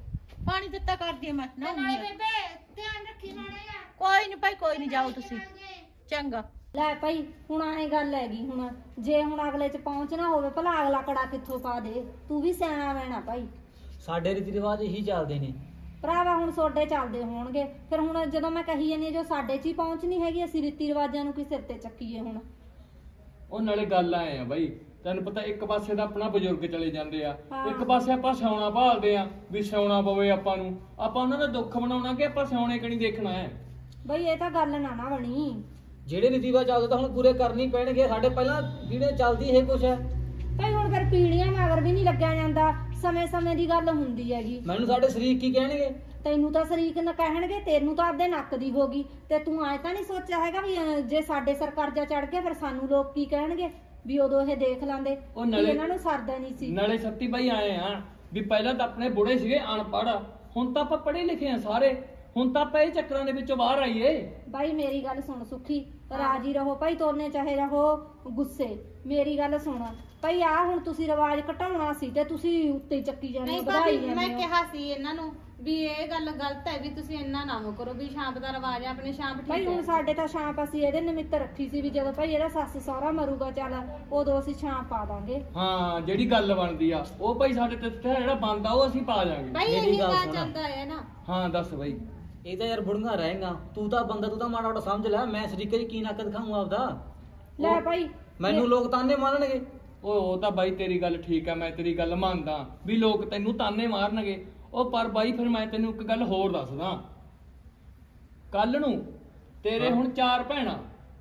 पानी दित्ता कर दी मैं ना बेबे ध्यान रखी माड़ेगा कोई नहीं भाई कोई नहीं जाओ तुसी चंगा लै भाई हुण आए गल हैगी हुण जे हुण अगले च पहुंच ना होवे भला अगला कड़ा कित्थों पा दे तू भी सियाणा वैणा भाई साडे रीति रिवाज ही चलदे ने भरावा हुण सोडे चलदे होणगे फिर हुण जदों मैं कही जानी जो साडे च ही पहुंच नहीं हैगी असीं रीति रिवाजां नूं कि सिर ते चक्कीए हुण ਉਹ ਨਾਲੇ ਗੱਲ ਆਏ ਆ ਬਾਈ ਤੈਨੂੰ ਪਤਾ ਇੱਕ ਪਾਸੇ ਦਾ ਆਪਣਾ ਬਜ਼ੁਰਗ ਚਲੇ ਜਾਂਦੇ ਆ ਇੱਕ ਪਾਸੇ ਆਪਾਂ ਸਿਆਉਣਾ ਭਾਲਦੇ ਆ ਵੀ ਸਿਆਉਣਾ ਪਵੇ ਆਪਾਂ ਨੂੰ ਆਪਾਂ ਉਹਨਾਂ ਦਾ ਦੁੱਖ ਬਣਾਉਣਾ ਕਿ ਆਪਾਂ ਸਿਆਉਣੇ ਕਣੀ ਦੇਖਣਾ ਹੈ ਬਾਈ ਇਹ ਤਾਂ ਗੱਲ ਨਾ ਨਾ ਬਣੀ ਜਿਹੜੇ ਰੀਤੀਵਾ ਚੱਲਦੇ ਤਾਂ ਹੁਣ ਪੂਰੇ ਕਰਨੀ ਪੈਣਗੇ ਸਾਡੇ ਪਹਿਲਾਂ ਜਿਹੜੇ ਚੱਲਦੀ ਇਹ ਕੁਛ ਹੈ ਭਾਈ ਹੁਣ ਫਿਰ ਪੀੜੀਆਂ ਮਗਰ ਵੀ ਨਹੀਂ ਲੱਗਿਆ ਜਾਂਦਾ ਸਮੇਂ ਸਮੇਂ ਦੀ ਗੱਲ ਹੁੰਦੀ ਹੈਗੀ ਮੈਨੂੰ ਸਾਡੇ ਸਰੀਰ ਕੀ ਕਹਿਣਗੇ तेनू तो शरीक न कहणगे, तेनू तो आपदे नक दी होगी, ते तू आए तां नहीं सोचा हैगा भी जे साडे सर करजा चढ़ गया फिर सानू लोग की कहणगे भी उदों इह देख लांदे भी इन्हां नूं सरदा नहीं सी। नाले सत्ती भाई आए आ भी पहलां तां अपने बुढ़े सीगे अणपढ़, हुण तां आपां पढ़े लिखे आ सारे, हुण तां आपां इह चक्करां दे विचों बाहर आईए। भाई मेरी गल सुण सुखी, राजी रहो भाई तोरने चाहे रहो गुस्से, मेरी गल सुण भाई आ हुण तुसीं रिवाज घटाउणा सी ते तुसीं उत्ते चक्की जाणे भाई। मैं कहा सी इन्हां नूं भी ਇਹ ਗੱਲ ਗਲਤ ਹੈ ਵੀ ਤੁਸੀਂ ਇੰਨਾ ਨਾ ਹੋ ਕਰੋ ਵੀ ਸ਼ਾਂਪ ਦਾ ਰਿਵਾਜ ਆਪਣੇ ਸ਼ਾਂਪ ਠੀਕ ਭਾਈ। ਹੁਣ ਸਾਡੇ ਤਾਂ ਸ਼ਾਂਪ ਅਸੀਂ ਇਹਦੇ ਨਿਮਿਤ ਰੱਖੀ ਸੀ ਵੀ ਜਦੋਂ ਭਾਈ ਇਹਦਾ ਸੱਸ ਸਹੁਰਾ ਮਰੂਗਾ ਚੱਲ ਉਦੋਂ ਅਸੀਂ ਸ਼ਾਂਪ ਪਾ ਦਾਂਗੇ। ਹਾਂ ਜਿਹੜੀ ਗੱਲ ਬਣਦੀ ਆ ਉਹ ਭਾਈ ਸਾਡੇ ਤੇ ਜਿਹੜਾ ਬਣਦਾ ਉਹ ਅਸੀਂ ਪਾ ਜਾਾਂਗੇ ਭਾਈ, ਇਹ ਗੱਲ ਚੱਲਦਾ ਹੈ ਨਾ। ਹਾਂ ਦੱਸ ਭਾਈ ਇਹ ਤਾਂ ਯਾਰ ਬੁੜਨਾ ਰਹੇਗਾ, ਤੂੰ ਤਾਂ ਬੰਦਾ ਤੂੰ ਤਾਂ ਮਾੜਾ ਮੋਟਾ ਸਮਝ ਲੈ, ਮੈਂ ਸ਼ਰੀਕੇ ਦੀ ਕੀ ਨੱਕ ਦਿਖਾਉਂਗਾ ਆਪਦਾ। ਲੈ ਭਾਈ ਮੈਨੂੰ ਲੋਕ ਤਾਨੇ ਮਾਰਨਗੇ। ਉਹ ਤਾਂ ਭਾਈ ਤੇਰੀ ਗੱਲ ਠੀਕ ਆ, ਮੈਂ ਤੇਰੀ ਗੱਲ ਮੰਨਦਾ ਵੀ ਲੋਕ ਤੈਨੂੰ ਤਾਨੇ ਮਾਰਨਗੇ ਉਹ, ਪਰ ਬਾਈ ਫਿਰ ਮੈਂ ਤੈਨੂੰ ਇੱਕ ਗੱਲ ਹੋਰ ਦੱਸਦਾ, ਕੱਲ ਨੂੰ ਤੇਰੇ ਹੁਣ ਚਾਰ ਭੈਣਾਂ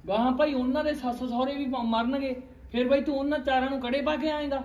ਗਾਹਾਂ ਭਾਈ ਉਹਨਾਂ ਦੇ ਸੱਸ ਸਹੁਰੇ ਵੀ ਮਰਨਗੇ, ਫਿਰ ਬਾਈ ਤੂੰ ਉਹਨਾਂ ਚਾਰਾਂ ਨੂੰ ਕੜੇ ਪਾ ਕੇ ਆਏਗਾ।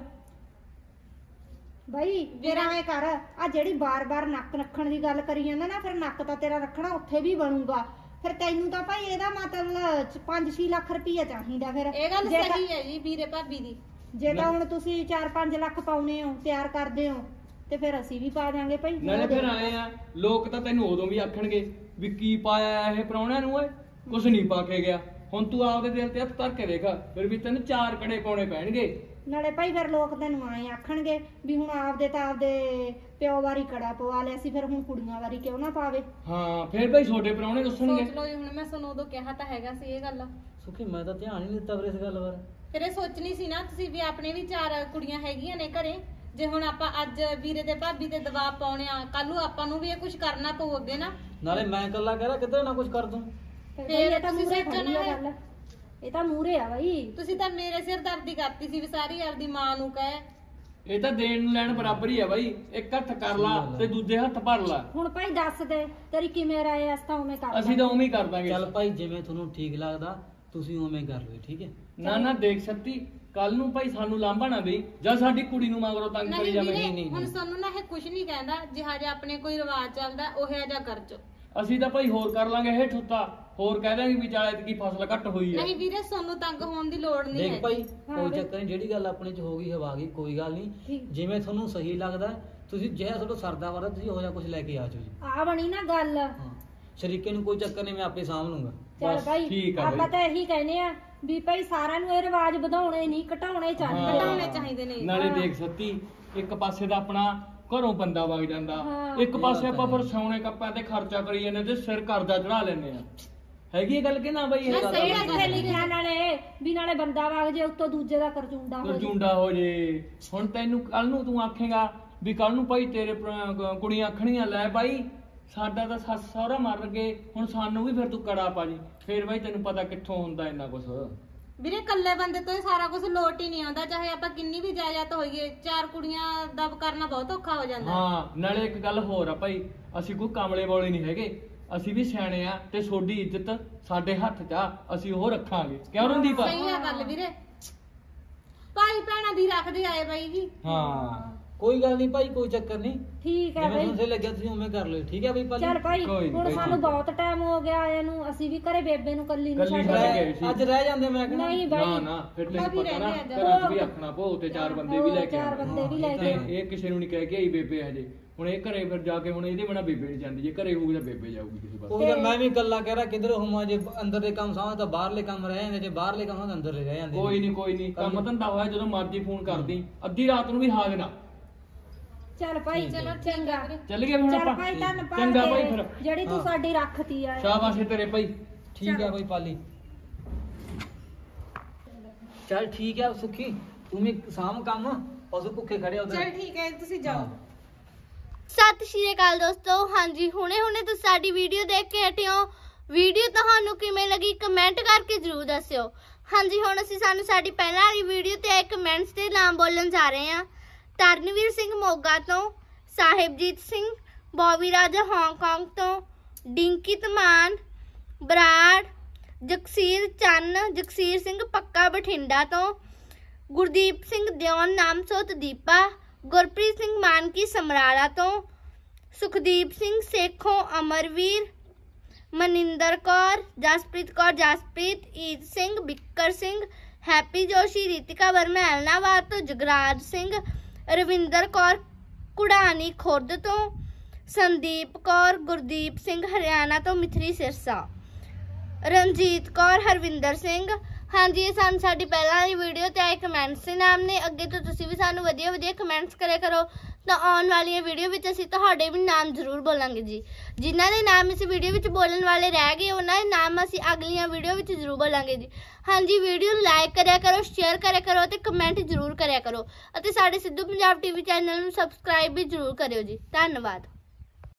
ਬਾਈ ਤੇਰਾ ਐ ਕਰ ਆ ਜਿਹੜੀ ਬਾਰ-ਬਾਰ ਨੱਕ ਰੱਖਣ ਦੀ ਗੱਲ ਕਰੀ ਜਾਂਦਾ ਨਾ, ਫਿਰ ਨੱਕ ਤਾਂ ਤੇਰਾ ਰੱਖਣਾ ਉੱਥੇ ਵੀ ਬਣੂਗਾ, ਫਿਰ ਤੈਨੂੰ ਤਾਂ ਭਾਈ ਇਹਦਾ ਮਤਲਬ ਪੰਜ ਛੇ ਲੱਖ ਰੁਪਈਆ ਚਾਹੀਦਾ। ਫਿਰ ਇਹ ਗੱਲ ਸਹੀ ਹੈ ਜੀ ਵੀਰੇ ਭਾਬੀ ਦੀ, ਜੇ ਤਾਂ ਹੁਣ ਤੁਸੀਂ ਚਾਰ ਪੰਜ ਲੱਖ ਪਾਉਣੇ ਹੋ ਤਿਆਰ ਕਰਦੇ ਹੋ ਤੇ ਫਿਰ ਅਸੀਂ ਵੀ ਪਾ ਦਾਂਗੇ ਭਾਈ। ਨਾਲੇ ਫਿਰ ਆਏ ਆ ਲੋਕ ਤਾਂ ਤੈਨੂੰ ਉਦੋਂ ਵੀ ਆਖਣਗੇ ਵੀ ਕੀ ਪਾਇਆ ਇਹ ਪ੍ਰਾਹੁਣਿਆਂ ਨੂੰ, ਓਏ ਕੁਛ ਨਹੀਂ ਪਾ ਕੇ ਗਿਆ। ਹੁਣ ਤੂੰ ਆਪਦੇ ਦਿਲ ਤੇ ਹੱਥ ਧਰ ਕੇ ਦੇਖ, ਫਿਰ ਵੀ ਤੈਨੂੰ ਚਾਰ ਕੜੇ ਪਾਉਣੇ ਪੈਣਗੇ। ਨਾਲੇ ਭਾਈ ਫਿਰ ਲੋਕ ਤੈਨੂੰ ਆਏ ਆਖਣਗੇ ਵੀ ਹੁਣ ਆਪਦੇ ਤਾਂ ਆਪਦੇ ਪਿਓ ਵਾਰੀ ਕੜਾ ਪਵਾ ਲਿਆ ਸੀ, ਫਿਰ ਹੁਣ ਕੁੜੀਆਂ ਵਾਰੀ ਕਿਉਂ ਨਾ ਪਾਵੇ। ਹਾਂ ਫਿਰ ਭਾਈ ਛੋਟੇ ਪ੍ਰਾਹੁਣੇ ਦੱਸਣਗੇ। ਚਲੋ ਹੁਣ ਮੈਂ ਤੁਹਾਨੂੰ ਉਦੋਂ ਕਿਹਾ ਤਾਂ ਹੈਗਾ ਸੀ ਇਹ ਗੱਲ ਸੁਖੀ, ਮੈਂ ਤਾਂ ਧਿਆਨ ਹੀ ਨਹੀਂ ਦਿੱਤਾ ਫਿਰ ਇਸ ਗੱਲ ਬਾਰੇ। ਫਿਰ ਇਹ ਸੋਚਣੀ ਸੀ ਨਾ ਤੁਸੀਂ ਵੀ ਆਪਣੇ ਵੀ ਚਾਰ ਕੁੜੀਆਂ ਹੈਗੀਆਂ ਨੇ ਘਰੇ, ਜੇ ਹੁਣ ਆਪਾਂ ਅੱਜ ਵੀਰੇ ਦੇ ਭਾਬੀ ਤੇ ਦਬਾਅ ਪਾਉਣੇ ਆ ਕੱਲ ਨੂੰ ਆਪਾਂ ਨੂੰ ਵੀ ਇਹ ਕੁਝ ਕਰਨਾ ਪਊ ਅੱਗੇ ਨਾ। ਨਾਲੇ ਮੈਂ ਇਕੱਲਾ ਕਹਿ ਰਿਹਾ ਕਿਤੇ ਨਾ ਕੁਝ ਕਰ ਦੂੰ, ਫੇਰ ਤੁਸੀਂ ਸੋਚਣਾ ਹੈ ਇਹ ਤਾਂ ਮੂਰੇ ਆ ਬਾਈ। ਤੁਸੀਂ ਤਾਂ ਮੇਰੇ ਸਿਰ ਦਰਦੀ ਕਰਤੀ ਸੀ ਵੀ ਸਾਰੀ ਆਪਦੀ ਮਾਂ ਨੂੰ ਕਹੇ, ਇਹ ਤਾਂ ਦੇਣ ਨੂੰ ਲੈਣ ਬਰਾਬਰ ਹੀ ਆ ਬਾਈ, ਇੱਕ ਹੱਥ ਕਰ ਲਾ ਤੇ ਦੂਜੇ ਹੱਥ ਭਰ ਲਾ। ਹੁਣ ਭਾਈ ਦੱਸ ਦੇ ਤੇਰੀ ਕਿਵੇਂ ਰਾਏ, ਅਸੀਂ ਤਾਂ ਉਵੇਂ ਕਰ ਅਸੀਂ ਤਾਂ ਉਵੇਂ ਹੀ ਕਰ ਦਾਂਗੇ। ਚੱਲ ਭਾਈ ਜਿਵੇਂ ਤੁਹਾਨੂੰ ਠੀਕ ਲੱਗਦਾ ਤੁਸੀਂ ਉਵੇਂ ਕਰ ਲਓ, ਠੀਕ ਹੈ ਨਾ। ਨਾ ਦੇਖ ਸਕਦੀ ਕੱਲ ਨੂੰ ਭਾਈ ਸਾਨੂੰ ਲਾਂਭਾ ਨਾ ਦੇਈ ਜਾਂ ਸਾਡੀ ਕੁੜੀ ਨੂੰ ਮਗਰੋਂ ਤੰਗ ਕਰੀ ਜਾਵੇ। ਨਹੀਂ ਨਹੀਂ ਹੁਣ ਸਾਨੂੰ ਨਾ ਇਹ ਕੁਝ ਨਹੀਂ ਕਹਿੰਦਾ, ਜਿਹਾ ਜਿਹਾ ਆਪਣੇ ਕੋਈ ਰਿਵਾਜ ਚੱਲਦਾ ਉਹੇ ਜਿਹਾ ਕਰ ਚੋ। ਅਸੀਂ ਤਾਂ ਭਾਈ ਹੋਰ ਕਰ ਲਾਂਗੇ ਇਹ ਠੁੱਤਾ, ਹੋਰ ਕਹਿ ਦਾਂਗੇ ਵੀ ਜਾਇਦ ਕੀ ਫਸਲ ਘੱਟ ਹੋਈ ਹੈ। ਨਹੀਂ ਵੀਰੇ ਸਾਨੂੰ ਤੰਗ ਹੋਣ ਦੀ ਲੋੜ ਨਹੀਂ ਹੈ। ਦੇਖ ਭਾਈ ਕੋਈ ਚੱਕਰ ਨਹੀਂ, ਜਿਹੜੀ ਗੱਲ ਆਪਣੇ ਚ ਹੋ ਗਈ ਹਵਾ ਗਈ ਕੋਈ ਗੱਲ ਨਹੀਂ, ਜਿਵੇਂ ਤੁਹਾਨੂੰ ਸਹੀ ਲੱਗਦਾ ਤੁਸੀਂ ਜਿਹੜਾ ਤੁਹਾਡਾ ਸਰਦਾ ਵਰਦਾ ਤੁਸੀਂ ਉਹ ਜਿਹਾ ਕੁਝ ਲੈ ਕੇ ਆ ਜਾਓ ਜੀ। ਆ ਬਣੀ ਨਾ ਗੱਲ, ਸ਼ਰੀਕੇ ਨੂੰ ਕੋਈ ਚੱਕਰ ਨਹੀਂ ਮੈਂ ਆਪੇ ਸਾਂਭ ਲੂੰਗਾ। ਚੱਲ ਭਾਈ ਆਪਾਂ ਤਾਂ ਇਹੀ ਕਹਿੰਦੇ ਆ ਵੀ ਭਾਈ ਸਾਰਿਆਂ ਨੂੰ ਇਹ ਰਿਵਾਜ ਵਧਾਉਣੇ ਨਹੀਂ ਘਟਾਉਣੇ ਚਾਹੀਦੇ ਨੇ। ਨਾਲੇ ਦੇਖ ਸੱਤੀ ਇੱਕ ਪਾਸੇ ਦਾ ਆਪਣਾ ਘਰੋਂ ਬੰਦਾ ਵਗ ਜਾਂਦਾ, ਇੱਕ ਪਾਸੇ ਆਪਾਂ ਫਿਰ ਸੌਣੇ ਕੱਪਾਂ ਤੇ ਖਰਚਾ ਕਰੀ ਜਾਂਦੇ ਤੇ ਸਿਰ ਕਰਦਾ ਚੜਾ ਲੈਂਦੇ ਆ। ਹੈਗੀ ਇਹ ਗੱਲ ਕਿ ਨਾ ਬਈ, ਇਹ ਸਹੀ ਇੱਥੇ ਲਿਖਿਆ ਨਾਲੇ ਵੀ ਨਾਲੇ ਬੰਦਾ ਵਗ ਜੇ ਉੱਤੋਂ ਦੂਜੇ ਦਾ ਕਰਜੂੰਡਾ ਕਰਜੂੰਡਾ ਹੋ ਜੇ। ਹੁਣ ਤੈਨੂੰ ਕੱਲ ਨੂੰ ਤੂੰ ਆਖੇਗਾ ਵੀ ਕੱਲ ਨੂੰ ਭਾਈ ਤੇਰੇ ਕੁੜੀਆਂ ਆਖਣੀਆਂ ਲੈ ਭਾਈ ਸਾਡਾ ਤਾਂ ਸੱਸ ਸਹੁਰਾ ਮਰ ਗਏ ਹੁਣ ਸਾਨੂੰ ਵੀ ਫਿਰ ਤੂੰ ਕੜਾ ਪਾ ਜੀ। ਫਿਰ ਬਾਈ ਤੈਨੂੰ ਪਤਾ ਕਿੱਥੋਂ ਹੁੰਦਾ ਇੰਨਾ ਕੁਛ। ਵੀਰੇ ਕੱਲੇ ਬੰਦੇ ਤੋਂ ਹੀ ਸਾਰਾ ਕੁਛ ਲੋਟ ਹੀ ਨਹੀਂ ਆਉਂਦਾ, ਚਾਹੇ ਆਪਾਂ ਕਿੰਨੀ ਵੀ ਜਾਇਦਾਦ ਹੋਈਏ, ਚਾਰ ਕੁੜੀਆਂ ਦਾ ਕਰਨਾ ਬਹੁਤ ਔਖਾ ਹੋ ਜਾਂਦਾ। ਹਾਂ ਨਾਲੇ ਇੱਕ ਗੱਲ ਹੋਰ ਆ ਭਾਈ, ਅਸੀਂ ਕੋਈ ਕਾਮਲੇ ਵਾਲੇ ਨਹੀਂ ਹੈਗੇ, ਅਸੀਂ ਵੀ ਸਿਆਣੇ ਆ ਤੇ ਤੁਹਾਡੀ ਇੱਜ਼ਤ ਸਾਡੇ ਹੱਥ 'ਚ ਆ, ਅਸੀਂ ਉਹ ਰੱਖਾਂਗੇ। ਕਿਉਂ ਰਣਦੀਪ ਸਹੀ ਆ ਗੱਲ ਵੀਰੇ, ਭਾਈ ਭੈਣਾਂ ਦੀ ਰੱਖਦੇ ਆਏ ਬਾਈ ਜੀ। ਹਾਂ ਕੋਈ ਗੱਲ ਨਹੀਂ ਭਾਈ ਕੋਈ ਚੱਕਰ ਨਹੀਂ, ਠੀਕ ਹੈ ਬਈ ਤੁਸੀਂ ਲੱਗਿਆ ਤੁਸੀਂ ਉਵੇਂ ਕਰ ਲਓ, ਠੀਕ ਹੈ ਬਈ ਭਾਈ। ਚੱਲ ਭਾਈ ਹੁਣ ਸਾਨੂੰ ਬਹੁਤ ਟਾਈਮ ਹੋ ਗਿਆ ਆਇਆ ਨੂੰ, ਅਸੀਂ ਵੀ ਘਰੇ ਬੇਬੇ ਨੂੰ ਕੱਲੀ ਨਹੀਂ ਛੱਡਦੇ ਅੱਜ ਰਹਿ ਜਾਂਦੇ। ਮੈਂ ਕਹਿੰਦਾ ਨਹੀਂ ਬਾਈ ਨਾ ਨਾ ਫਿਰ ਤੈਨੂੰ ਪਤਾ ਨਾ ਘਰਾਂ ਵੀ ਆਖਣਾ ਭੋ ਤੇ ਚਾਰ ਬੰਦੇ ਵੀ ਲੈ ਕੇ ਚਾਰ ਬੰਦੇ ਵੀ ਲੈ ਕੇ ਇਹ ਕਿਸੇ ਨੂੰ ਨਹੀਂ ਕਹਿ ਕੇ ਆਈ ਬੇਬੇ ਹਜੇ। ਹੁਣ ਇਹ ਘਰੇ ਫਿਰ ਜਾ ਕੇ ਹੁਣ ਇਹਦੇ ਬਿਨਾ ਬੇਬੇ ਨਹੀਂ ਜਾਂਦੀ, ਜੇ ਘਰੇ ਹੋਊਗੀ ਤਾਂ ਬੇਬੇ ਜਾਊਗੀ ਕਿਸੇ ਪਾਸੇ। ਮੈਂ ਵੀ ਗੱਲਾਂ ਕਹਿ ਰਿਹਾ ਕਿਧਰ ਹੋਵਾਂ, ਜੇ ਅੰਦਰ ਦੇ ਕੰਮ ਸਾਂਭ ਤਾਂ ਬਾਹਰਲੇ ਕੰਮ ਰਹਿ ਜਾਂਦੇ, ਜੇ ਬਾਹਰਲੇ ਕੰਮ ਤਾਂ ਅੰਦਰ ਰਹਿ ਜਾਂਦੇ। ਕੋਈ ਨਹੀਂ ਕੋਈ ਨਹੀਂ ਕੰਮ ਧੰਦਾ ਹੋਇਆ ਜਦੋਂ ਮਰਜ਼ੀ ਫੋਨ ਕਰਦੀ, ਅੱਧੀ ਰਾਤ ਨੂੰ ਵੀ ਹਾਜ਼ਰ ਆ। ਚੱਲ ਭਾਈ ਚਲੋ ਚੰਗਾ ਚੱਲ ਗਏ ਹੁਣ ਆਪਾਂ। ਚੰਗਾ ਭਾਈ ਫਿਰ ਜਿਹੜੀ ਤੂੰ ਸਾਡੀ ਰੱਖਤੀ ਆ ਸ਼ਾਬਾਸ਼ ਤੇਰੇ ਭਾਈ, ਠੀਕ ਆ ਭਾਈ ਪਾਲੀ। ਚੱਲ ਠੀਕ ਆ ਸੁਖੀ ਤੂੰ ਵੀ ਸ਼ਾਮ ਕੰਮ ਪਸ਼ੂ ਭੁੱਖੇ ਖੜੇ ਉਧਰ। ਚੱਲ ਠੀਕ ਹੈ ਤੁਸੀਂ ਜਾਓ। ਸਤਿ ਸ਼੍ਰੀ ਅਕਾਲ ਦੋਸਤੋ, ਹਾਂਜੀ ਹੁਣੇ ਹੁਣੇ ਤੁਸੀਂ ਸਾਡੀ ਵੀਡੀਓ ਦੇਖ ਕੇ ਹਟੇ ਹੋ, ਵੀਡੀਓ ਤੁਹਾਨੂੰ ਕਿਵੇਂ ਲੱਗੀ ਕਮੈਂਟ ਕਰਕੇ ਜ਼ਰੂਰ ਦੱਸਿਓ। ਹਾਂਜੀ ਹੁਣ ਅਸੀਂ ਸਾਨੂੰ ਸਾਡੀ ਪਹਿਲਾਂ ਵਾਲੀ ਵੀਡੀਓ ਤੇ ਆਏ ਕਮੈਂਟਸ ਤੇ ਨਾਮ ਬੋਲਣ ਜਾ ਰਹੇ ਹਾਂ। ਤਰਨਵੀਰ ਸਿੰਘ ਮੋਗਾ ਤੋਂ, ਸਾਹਿਬਜੀਤ ਸਿੰਘ, ਬੌਬੀ ਰਾਜਾ ਹਾਂਗਕਾਂਗ ਤੋਂ, ਡਿੰਕੀ ਧਮਾਨ ਬਰਾੜ, ਜਗਸੀਰ ਚੰਨ, ਜਗਸੀਰ ਸਿੰਘ ਪੱਕਾ ਬਠਿੰਡਾ ਤੋਂ, ਗੁਰਦੀਪ ਸਿੰਘ ਦਿਓਨ, ਨਾਮਸੋਤ ਦੀਪਾ, ਗੁਰਪ੍ਰੀਤ ਸਿੰਘ ਮਾਨਕੀ ਸਮਰਾਲਾ ਤੋਂ, सुखदीप सिंह सेखों, अमरवीर, मनिंदर कौर, जसप्रीत कौर, जसप्रीत, ईद सिंह, बिक्कर सिंह, हैप्पी जोशी, रितिका वर्मा एलनाबाद तो, जगराज सिंह, रविंदर कौर कुड़ानी खुर्द तो, संदीप कौर, गुरदीप सिंह हरियाणा तो, मिथरी सिरसा, रंजीत कौर, हरविंदर सिंह। हाँ जी, ये सानू साडी पहला वाली वीडियो ते आए कमेंट्स से नाम ने। अगे तो तुसी भी सानू वधिया वधिया कमेंट्स करे करो, तो आने वाली वीडियो में असीं तुहाडे भी नाम जरूर बोलांगे जी। जिन्हां दे नाम इस वीडियो में बोलण वाले रह गए उन्हां दे नाम असीं अगलियां वीडियो में जरूर बोलांगे जी। हाँ जी, वीडियो लाइक करिया करो, शेयर करिया करो ते कमेंट जरूर करिया करो, अते साडे सिद्धू पंजाब टीवी चैनल नूं सबसक्राइब भी जरूर करियो जी। धन्यवाद।